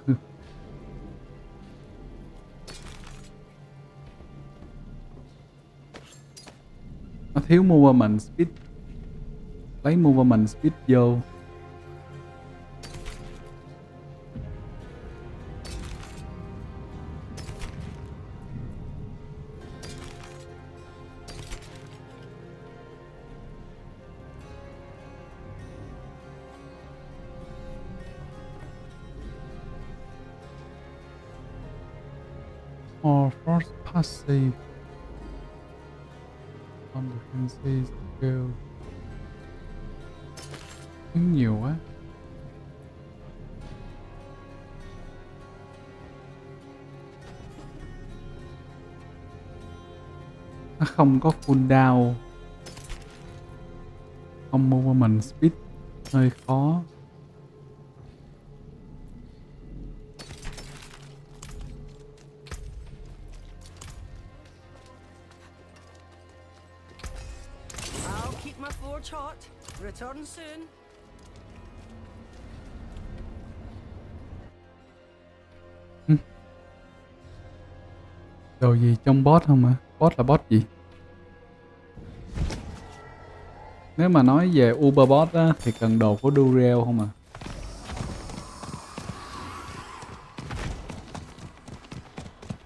thiếu movement speed. Lấy movement speed vô. Or force passive on the defenses. kêu tiếng nhiều quá. Nó không có cooldown. Không mua mình speed hơi khó. Return soon. Đồ gì trong bot không ạ? Bot là bot gì? Nếu mà nói về Uber bot á, thì cần đồ của Duriel không ạ?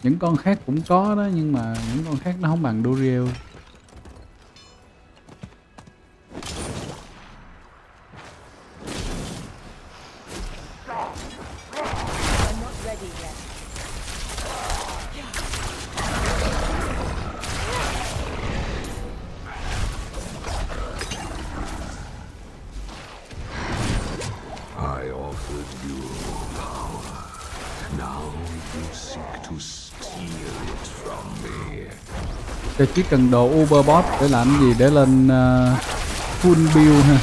Những con khác cũng có đó, nhưng mà những con khác nó không bằng Duriel. Chỉ cần đồ Uberbot để làm gì, để lên full build ha.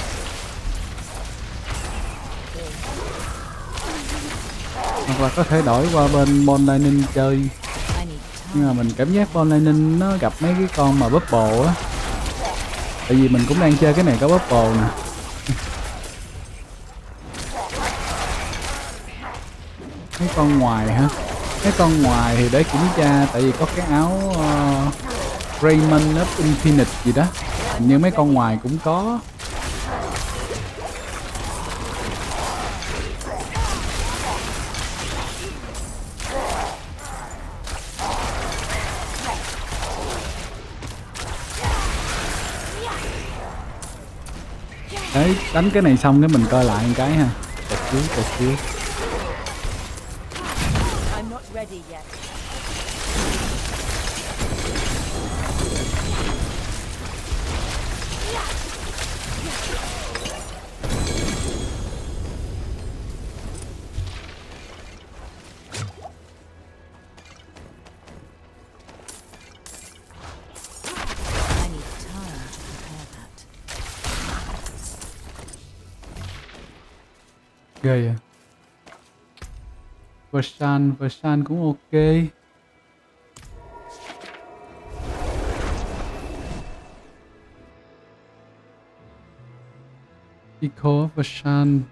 Hoặc là có thể đổi qua bên Bone Lightning chơi. Nhưng mà mình cảm giác Bone Lightning nó gặp mấy cái con mà bubble á. Tại vì mình cũng đang chơi cái này có bubble nè. Mấy con ngoài hả? Mấy con ngoài thì để kiểm tra, tại vì có cái áo Rayman of Infinite gì đó, nhưng mấy con ngoài cũng có. Đấy, đánh cái này xong cái mình coi lại một cái ha. Tật xíu. Ghê à. Vassan cũng ok. Eco Vassan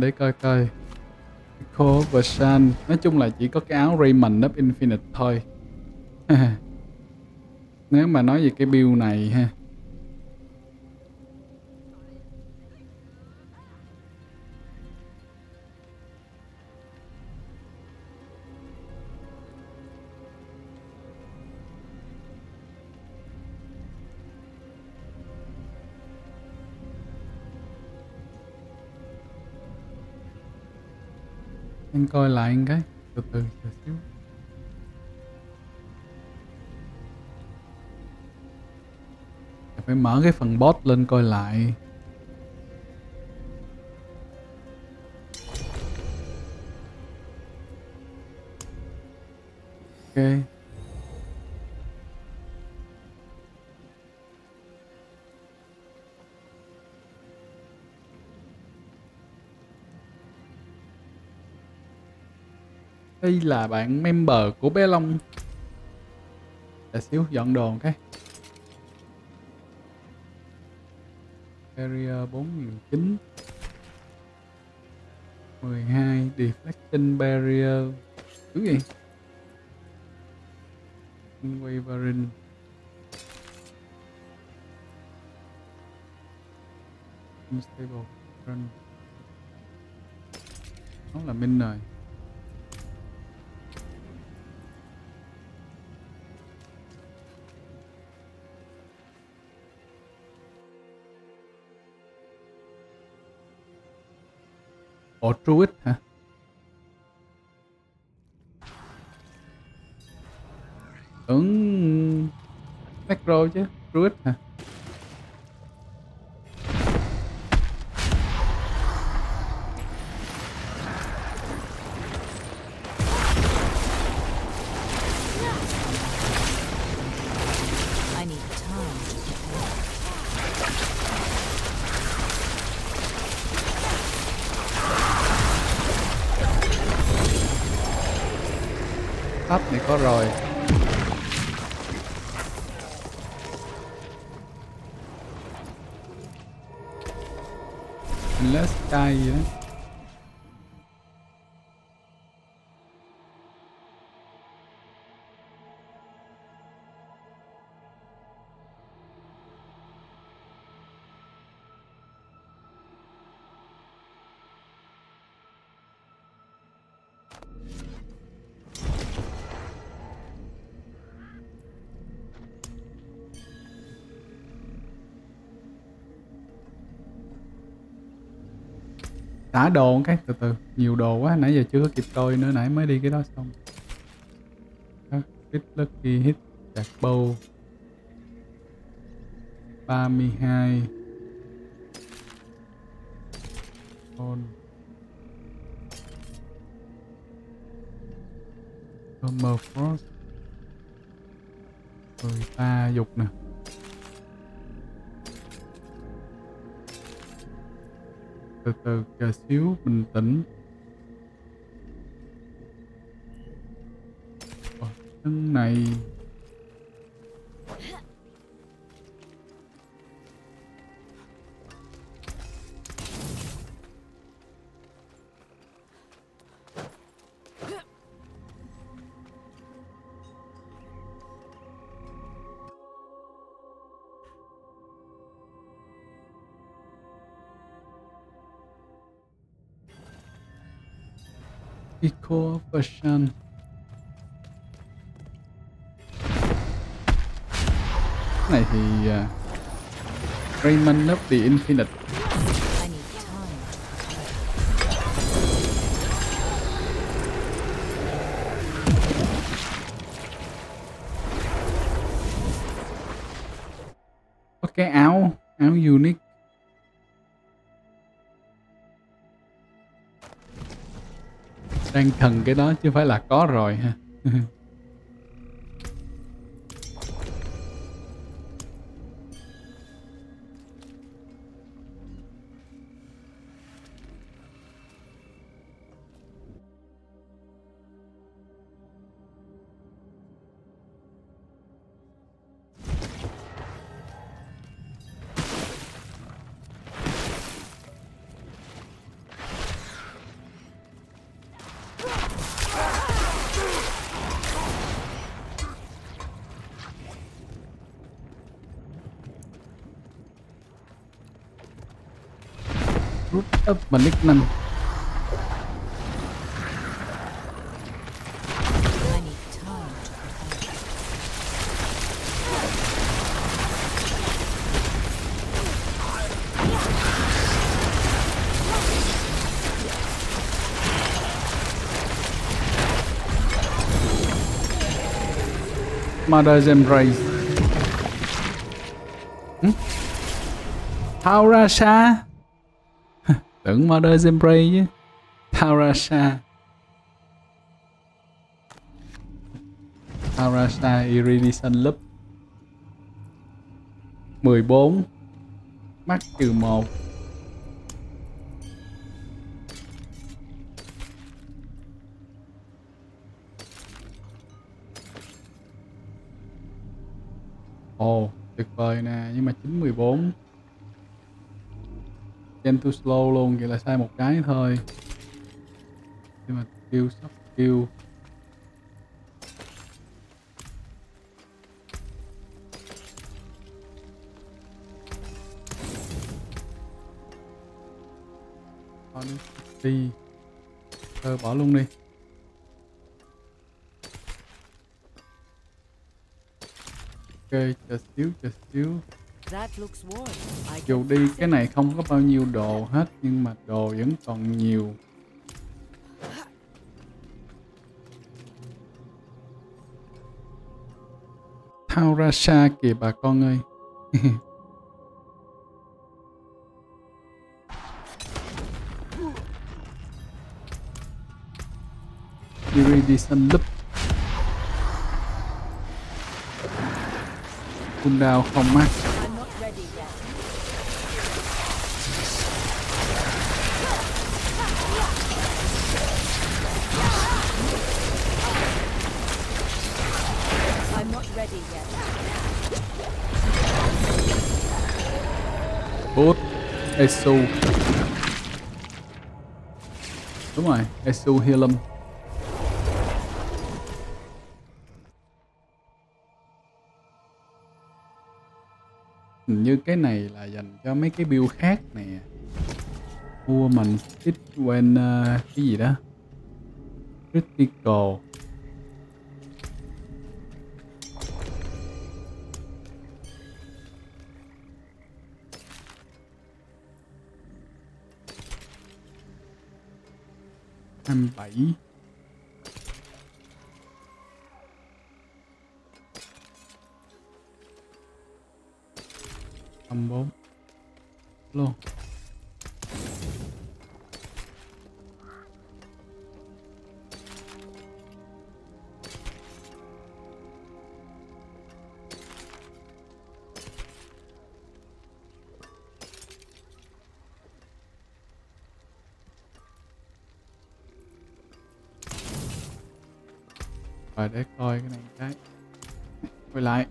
để coi. Eco Vassan, nói chung là chỉ có cái áo Rayman of Infinite thôi. Nếu mà nói về cái build này ha. Anh coi lại một cái, từ xíu. Phải mở cái phần bot lên coi lại. Ok. Đây là bạn member của Bé Long. Để xíu dọn đồ cái. Area 4900 12 deflecting barrier. Đúng gì? Wavering. Unstable. Run. Nó là min rồi. Ồ, Druid hả? Tưởng Necro chứ, Druid hả? thấp này có rồi. Unless die gì đó. Tả đồ cái từ từ, nhiều đồ quá, nãy giờ chưa kịp coi nữa, nãy mới đi cái đó xong. Hit lucky hit đạt bow 32 con Summer Frost 13 dục nè. Từ từ chờ xíu, bình tĩnh. Thân này Eco Vassan. Cái này thì Rayman of Infinite. Có cái áo, áo unique. Đang thần cái đó chứ phải là có rồi ha. Malignant. Mordem Ray. Thao ra xa. Tưởng Mordem Ray chứ. Tarasha. Tarasha Iridescent Loop 14 Max trừ 1. Ồ, tuyệt vời nè. Nhưng mà 9-14 Gen to slow luôn, vậy là sai một cái thôi. Nhưng mà kêu sắp kêu. Honesty. Thôi bỏ luôn đi. Ok, chờ xíu, chờ xíu. Dù đi cái này không có bao nhiêu đồ hết nhưng mà đồ vẫn còn nhiều. Thao ra xa kìa bà con ơi. Iridescent Loop. Cooldown không max. code Exo. Đúng rồi, Exo Healum. Hình như cái này là dành cho mấy cái build khác nè. Mua mình ít quên cái gì đó. Critical. Luôn. Rồi để coi cái này cái quay lại.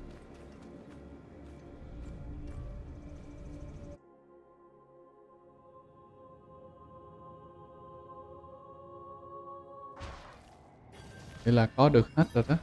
Vậy là có được hết rồi đó.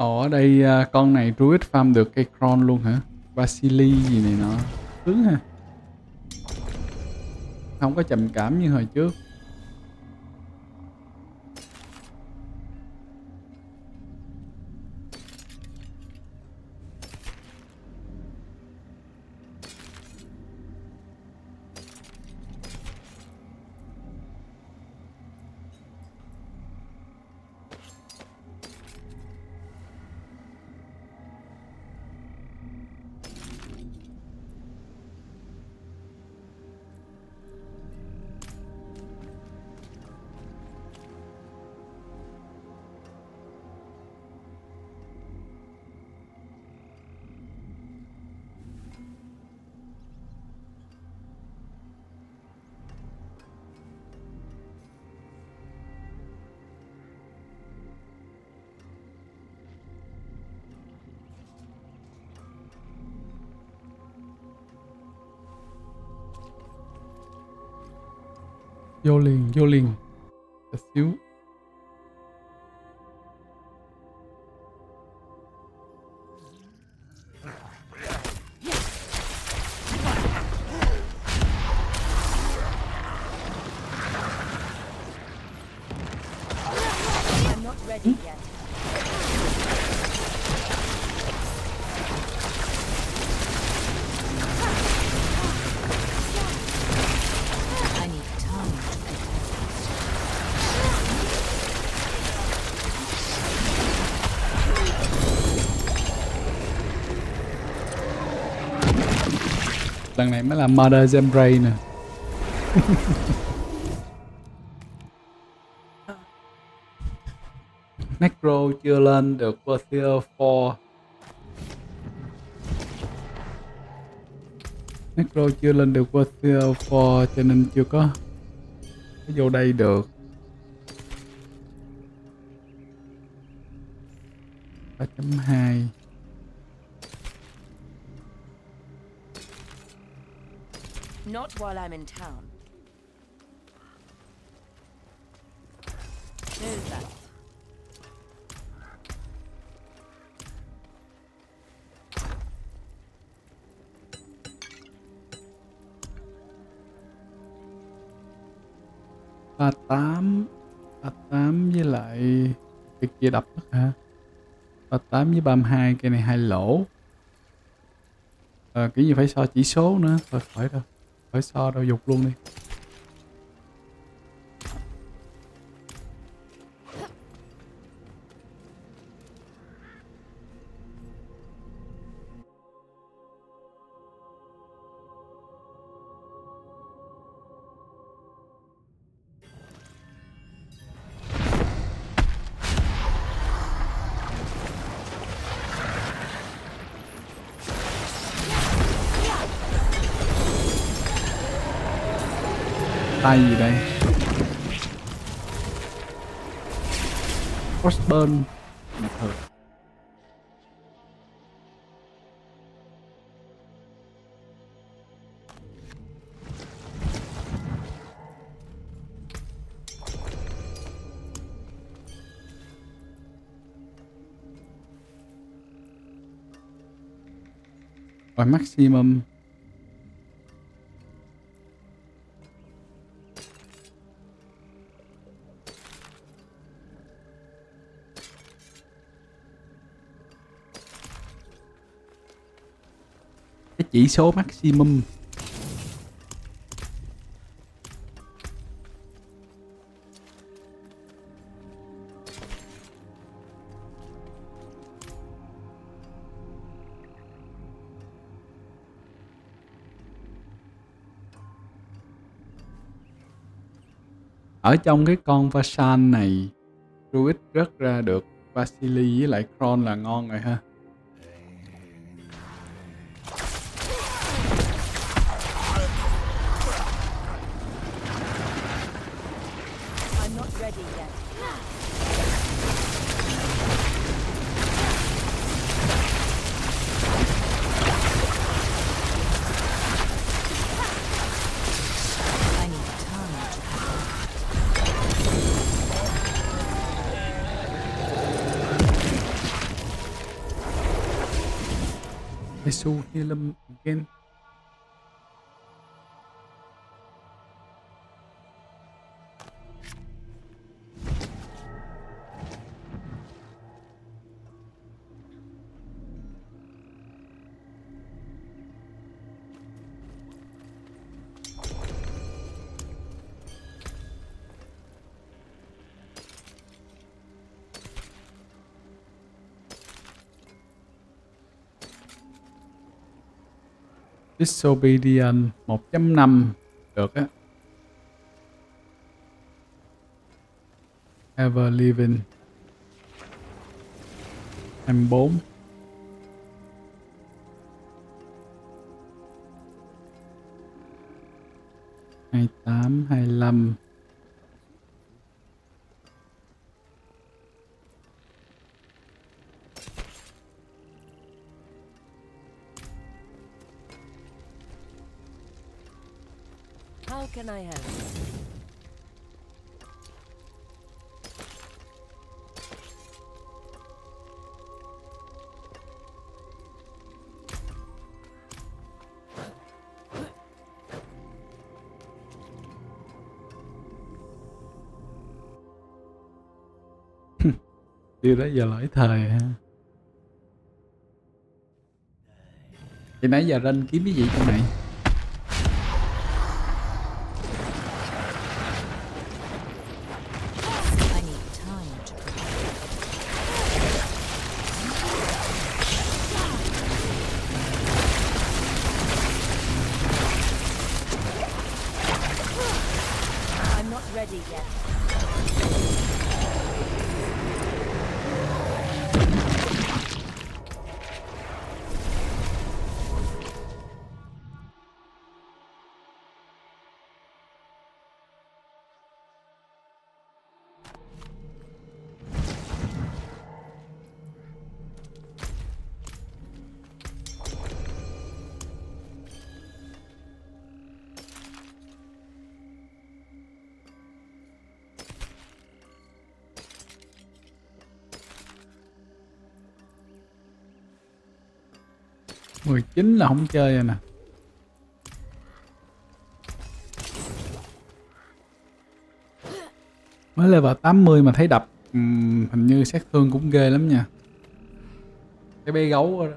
Ở đây con này Druid farm được cây Cron luôn hả? Vasily gì này nọ. Cứng ha. Không có trầm cảm như hồi trước. Vô liền chút xíu. Lần này mới là Mordem Ray nè. Necro chưa lên được Vertier 4. Necro chưa lên được Vertier 4 cho nên chưa có vô đây được. Not while I'm in town. There's that. Ba tám với lại cái kia đập mất hả? 38 với 32, cái này hai lỗ. Kiểu như phải so chỉ số nữa, thôi khỏi đâu. Phải so đâu, dục luôn đi. tay gì đây? Frostburn. Rồi maximum. Cái chỉ số maximum. Ở trong cái con Vassan này, Druid rớt ra được Vasily với lại Cron là ngon rồi ha. So heal him again. Disobedient 1.5 được á. Ever Living 24. Hai 28, 25. Can I have? Điều đó giờ lỗi thời ha. Thì nãy giờ lên kiếm cái gì trong này? Chính là không chơi rồi nè. Mới lên vào 80 mà thấy đập hình như sát thương cũng ghê lắm nha. Cái bé gấu đó.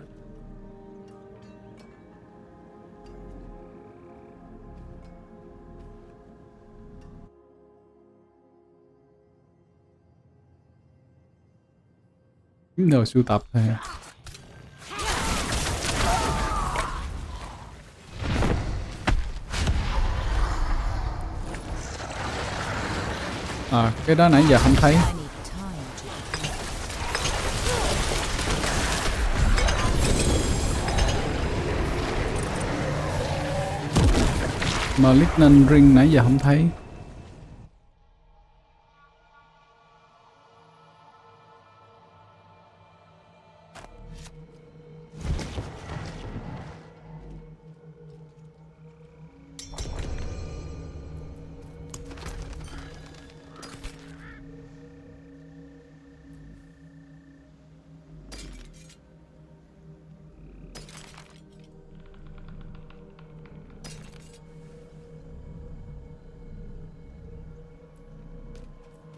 Kiếm đồ sưu tập thôi. À, cái đó nãy giờ không thấy. Malignant Ring nãy giờ không thấy.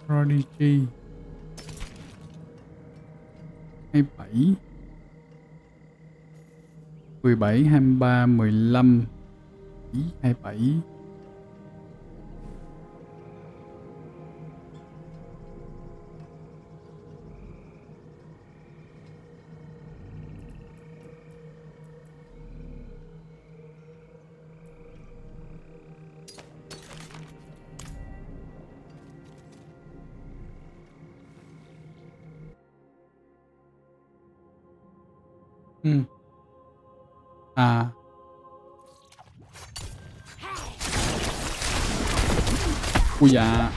Prodigy 27 17 23 15 27 À ui dạ.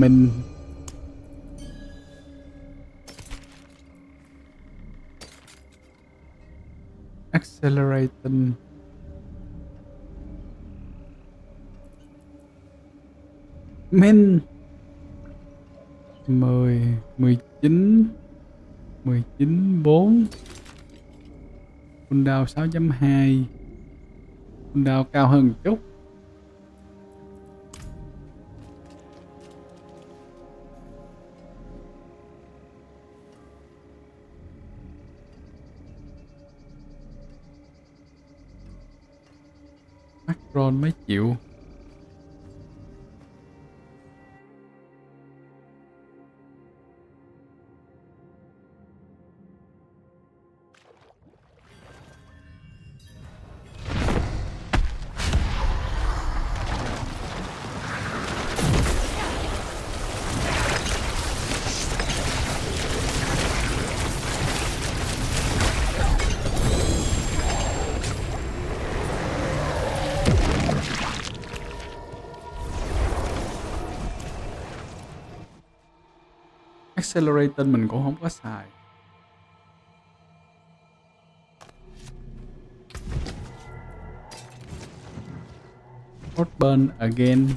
Mình accelerating min 10 19 19 4 cooldown 6.2 cooldown cao hơn một chút. Cron mấy triệu. Accelerator mình cũng không có xài. Hot burn again.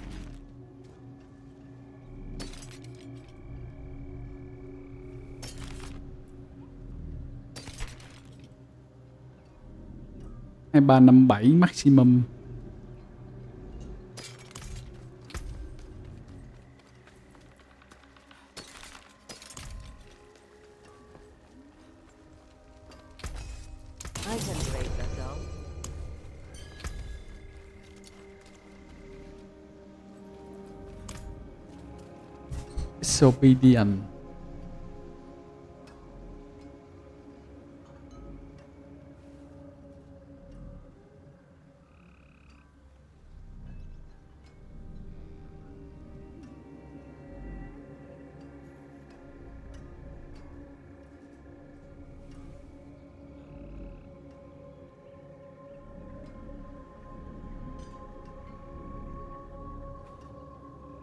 Hai ba năm bảy maximum. Obedient.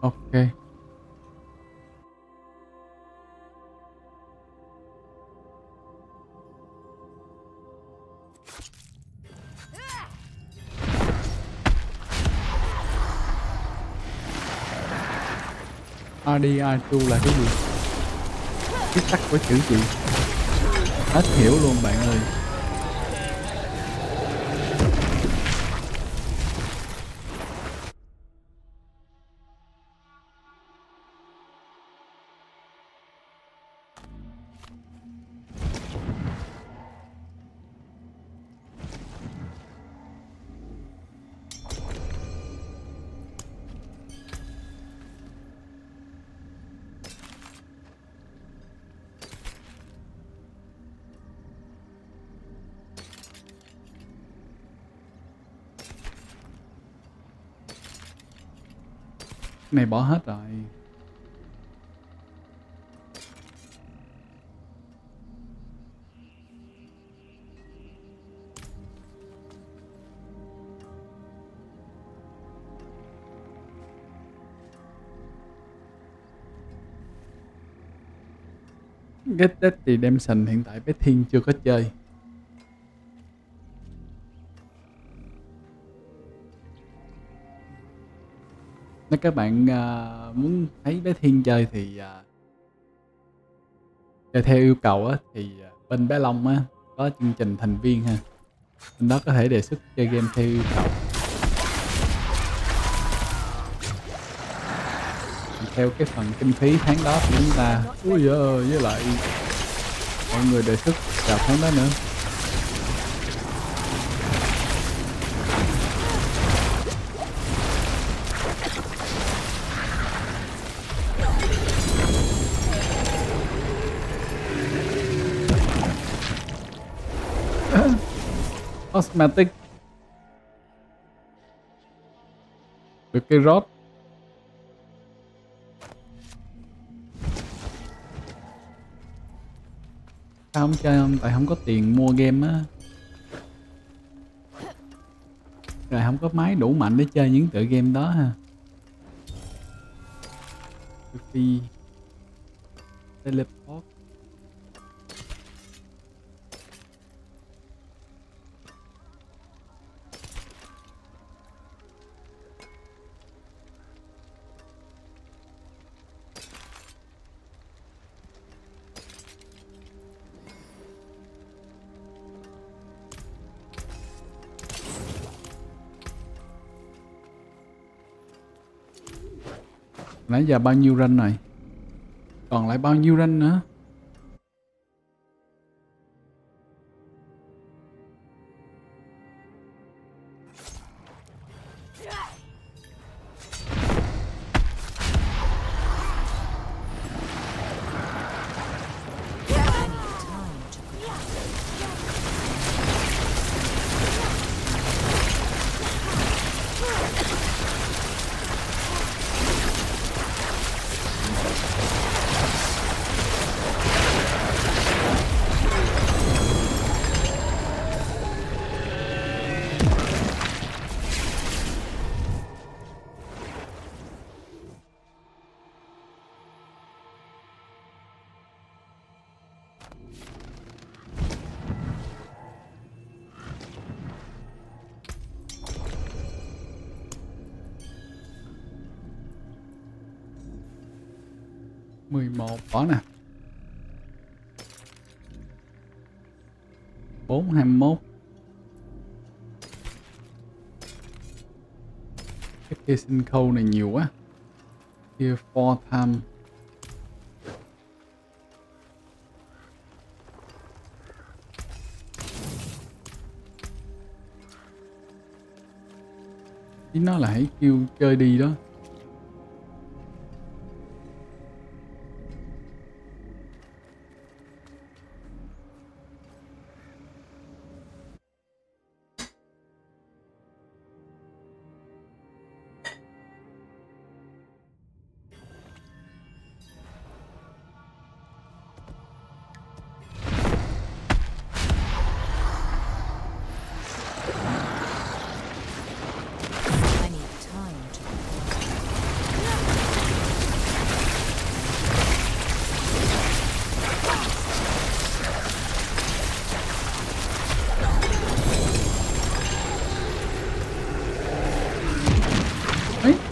Okay. RDR2 là cái gì? Viết tắt của chữ gì? Hết hiểu luôn bạn ơi. Cái này bỏ hết rồi. Get Dead Redemption hiện tại bé Thiên chưa có chơi. Nếu các bạn muốn thấy bé Thiên chơi thì theo yêu cầu thì bên bé Long có chương trình thành viên ha. Bên đó có thể đề xuất chơi game theo yêu cầu. Theo cái phần kinh phí tháng đó của chúng ta, ui giời, với lại mọi người đề xuất vào tháng đó nữa. Cosmetic được cây rốt. Sao không chơi không? Tại không có tiền mua game á. Rồi không có máy đủ mạnh để chơi những tựa game đó ha. Teleport. Nãy giờ bao nhiêu rank này? Còn lại bao nhiêu rank nữa? Bỏ nè. 421. Cái kia sinh khâu này nhiều quá. Here 4 time. Chính nó là hãy kêu chơi đi đó.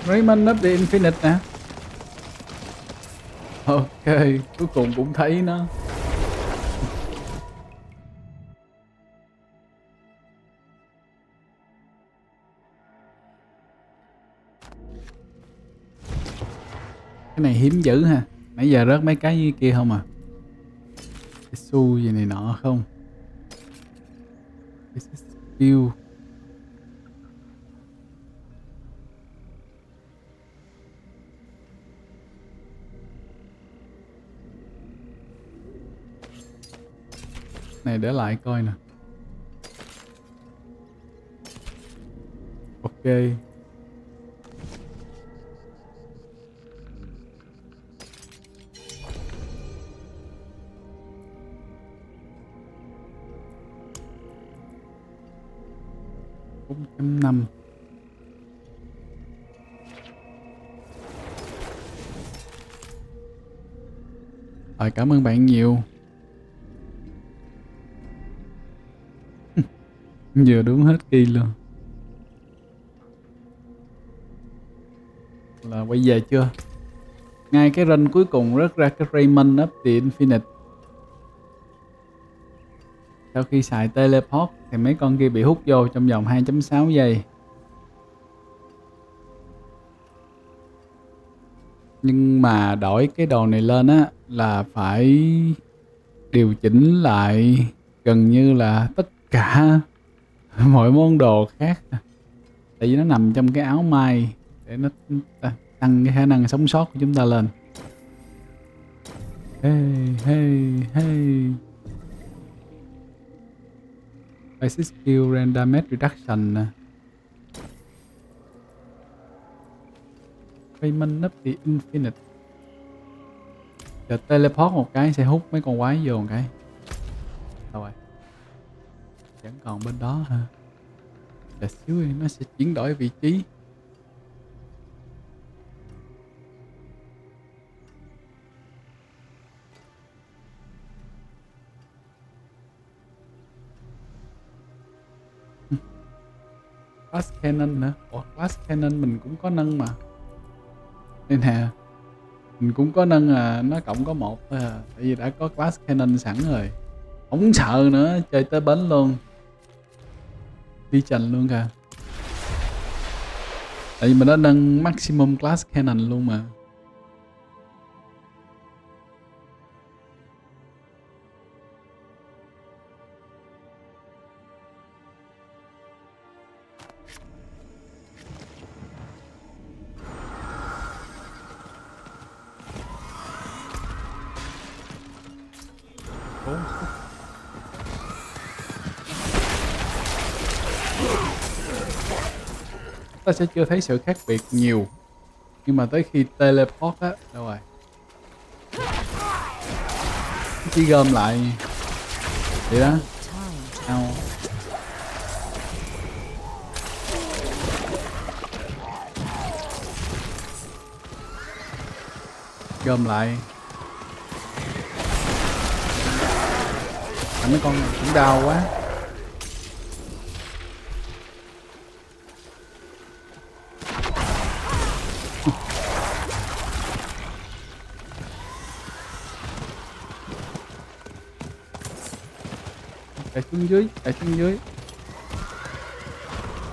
Rayman of Infinite nè. Ok, cuối cùng cũng thấy nó. Cái này hiếm dữ ha. Nãy giờ rớt mấy cái như kia không à? Cái su gì này nọ không? Cái skill này để lại coi nè. Ok. 5. Rồi, cảm ơn bạn nhiều. Vừa đúng hết kỳ luôn. Là quay về chưa? Ngay cái run cuối cùng rớt ra cái Rayman of Infinite. Sau khi xài teleport thì mấy con kia bị hút vô trong vòng 2.6 giây. Nhưng mà đổi cái đồ này lên á là phải điều chỉnh lại gần như là tất cả mọi món đồ khác. Tại vì nó nằm trong cái áo may để nó tăng cái khả năng sống sót của chúng ta lên. Hey, hey, hey. Basic skill random damage reduction nè. Rayman of the Infinite. Giờ teleport một cái sẽ hút mấy con quái vô một cái. Đâu rồi? Vẫn còn bên đó hả? Là xíu nó sẽ chuyển đổi vị trí. Class Cannon nữa. Ủa, Class Cannon mình cũng có nâng mà. Đây nè, mình cũng có nâng à, nó cộng có 1 thôi à. Tại vì đã có Class Cannon sẵn rồi, không sợ nữa, chơi tới bến luôn. Đi chành luôn kìa. Tại vì mình đã nâng Maximum Class Cannon luôn mà. Ta sẽ chưa thấy sự khác biệt nhiều, nhưng mà tới khi teleport á, đâu rồi, chỉ gom lại vậy đó. Nào. Gom lại à, mấy con này cũng đau quá. Xuống dưới, chạy xuống dưới.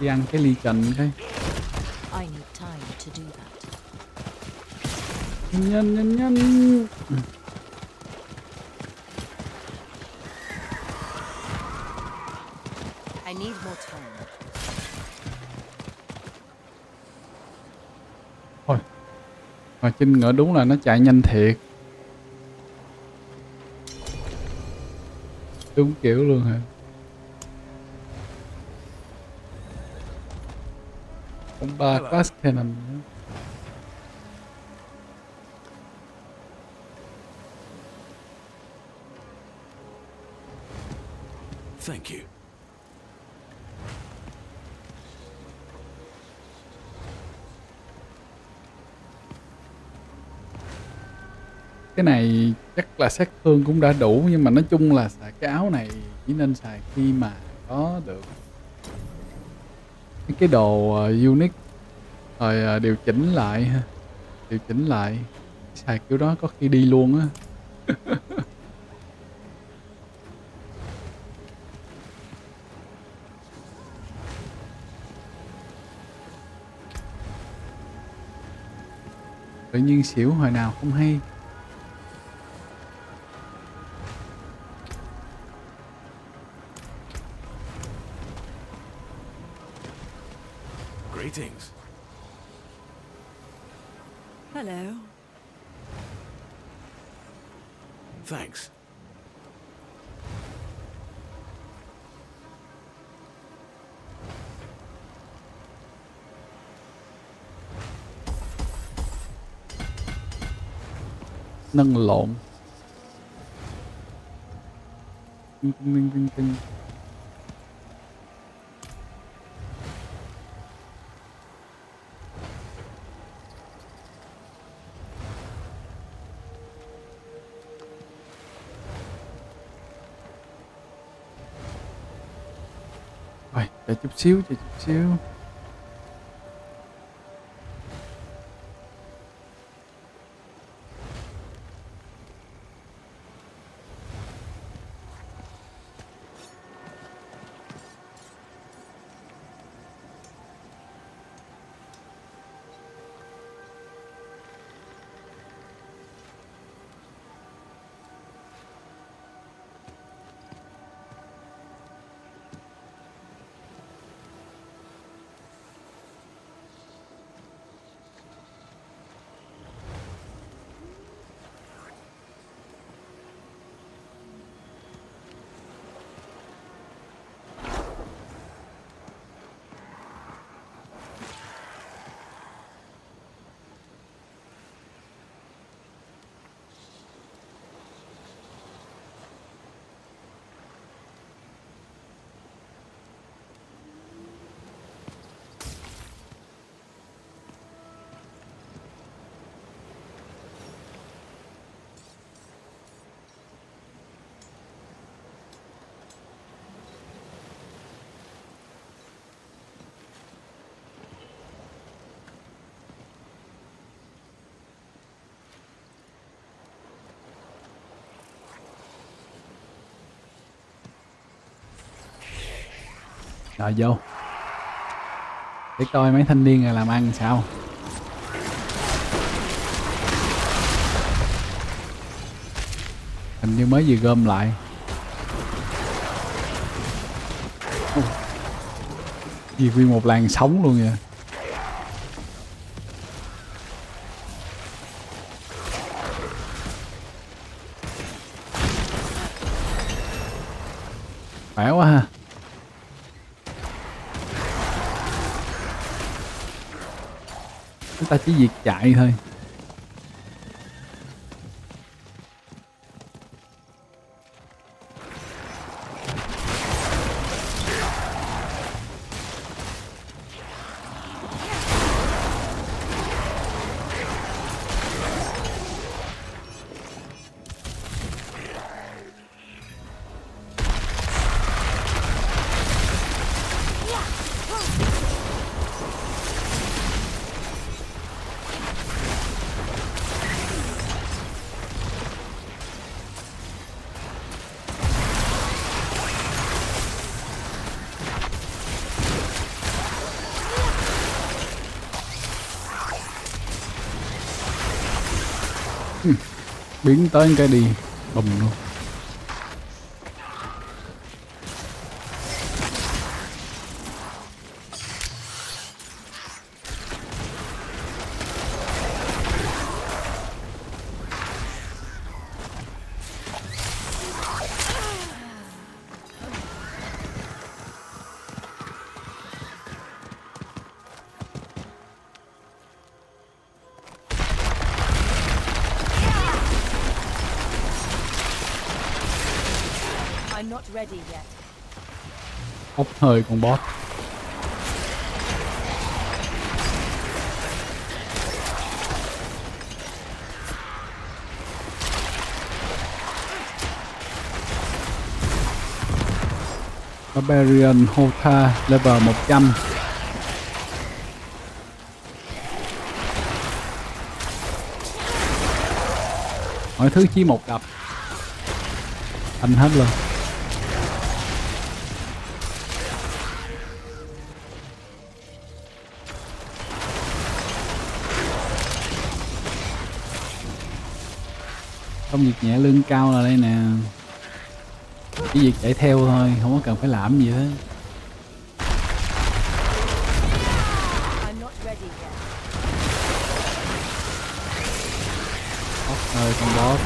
Đi ăn cái ly trần thôi. Nhanh nhanh nhanh. Thôi. Mà chinh ngựa đúng là nó chạy nhanh thiệt. Đúng kiểu luôn hả? Ông ba Class Cannon. Thank you. Cái này chắc là sát thương cũng đã đủ, nhưng mà nói chung là xài cái áo này chỉ nên xài khi mà có được cái đồ unique rồi điều chỉnh lại ha. Điều chỉnh lại xài kiểu đó có khi đi luôn á. Tự nhiên xỉu hồi nào không hay. Hello. Thanks. Nâng lộn. Tinh tinh tinh tinh. Chờ chút xíu. Rồi vô để coi mấy thanh niên làm ăn sao. Hình như mới vừa gom lại. Vì nguyên một làn sóng luôn vậy. Khỏe quá ha. Ta chỉ việc chạy thôi. Biến tới cái đi bùm luôn. Ốc hơi con boss. Berion Hota level 100. Mọi thứ chỉ một cặp. Anh hết luôn. Công việc nhẹ lương cao là đây nè. Chỉ việc chạy theo thôi, không có cần phải làm gì hết. Boss ơi con boss.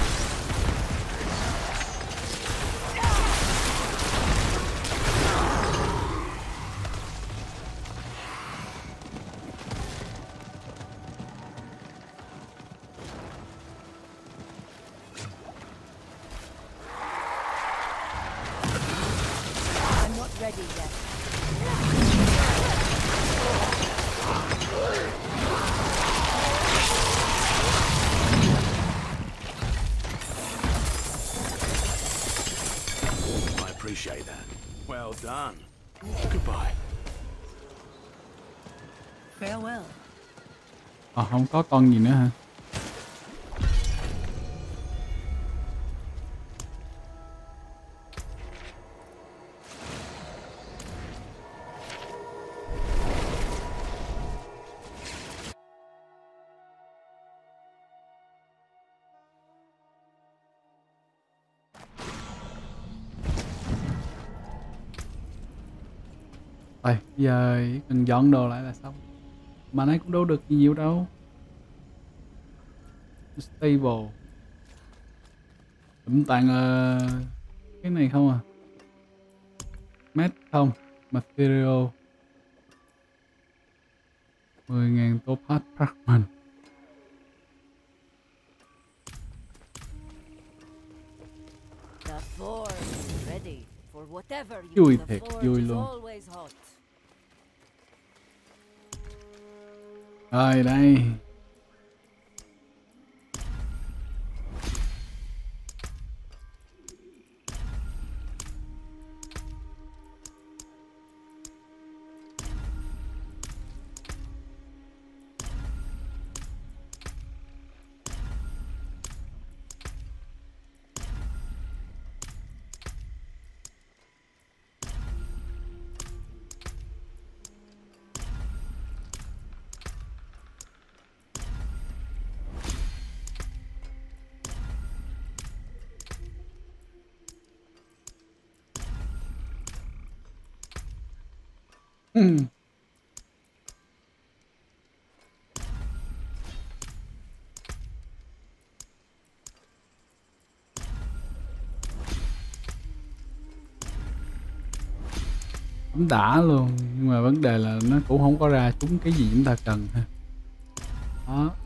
Appreciate that. Well done. Goodbye. Không có con gì nữa hả? Rồi, giờ mình dọn đồ lại là xong. Mà nãy cũng đâu được nhiều đâu. Stable. Cũng toàn cái này không à. Mét không, material. 10.000 topaz fragment. Vui thiệt, vui luôn. Rồi đây. Cũng đã luôn, nhưng mà vấn đề là nó cũng không có ra trúng cái gì chúng ta cần ha. Đó.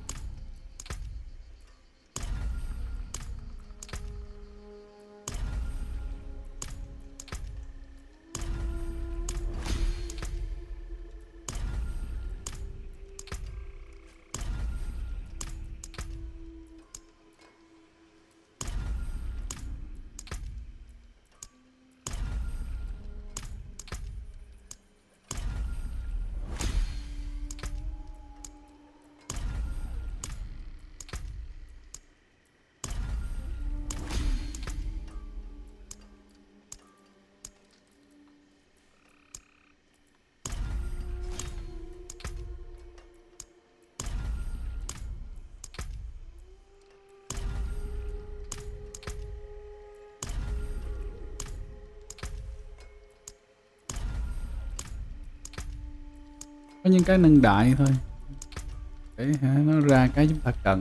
Có những cái nâng đại thôi để nó ra cái chúng ta cần.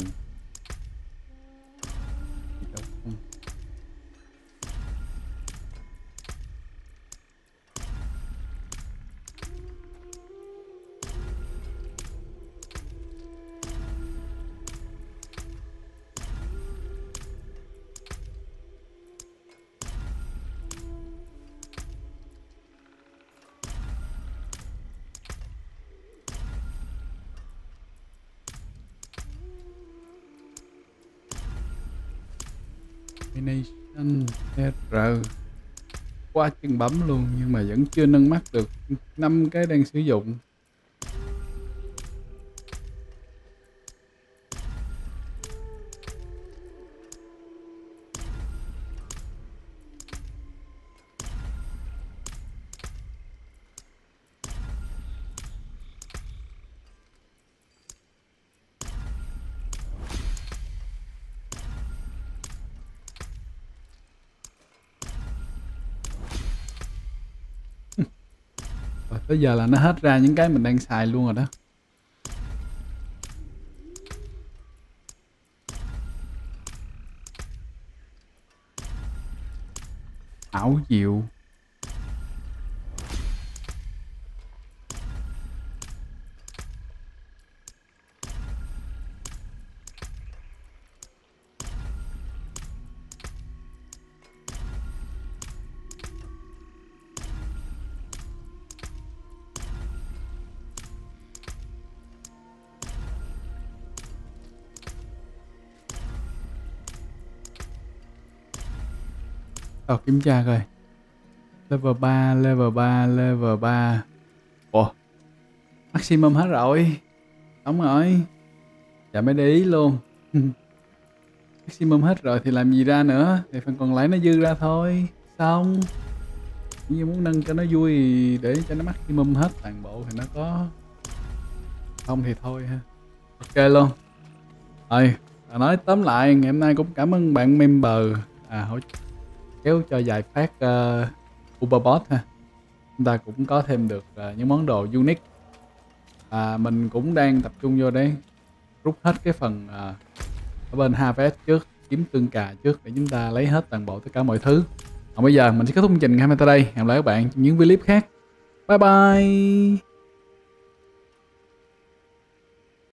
Qua chân bấm luôn nhưng mà vẫn chưa nâng mắt được 5 cái đang sử dụng. Bây giờ là nó hết ra những cái mình đang xài luôn rồi đó. Ảo diệu. Kiểm tra coi. Level 3, level 3, level 3. Ủa, Maximum hết rồi. Đúng rồi. Chả mới để ý luôn. Maximum hết rồi thì làm gì ra nữa. Thì phần còn lại nó dư ra thôi. Xong. Như muốn nâng cho nó vui để cho nó maximum hết toàn bộ thì nó có. Không thì thôi ha. Ok luôn. Rồi. Nói tóm lại ngày hôm nay cũng cảm ơn bạn member hỗ kéo cho vài phát Uberbot ha. Chúng ta cũng có thêm được những món đồ unique. Mình cũng đang tập trung vô đấy, rút hết cái phần ở bên Harvest trước, kiếm tương cà trước để chúng ta lấy hết toàn bộ tất cả mọi thứ. Còn bây giờ mình sẽ kết thúc chương trình ngày hôm nay tại đây. Hẹn gặp lại các bạn trong những clip khác. Bye bye.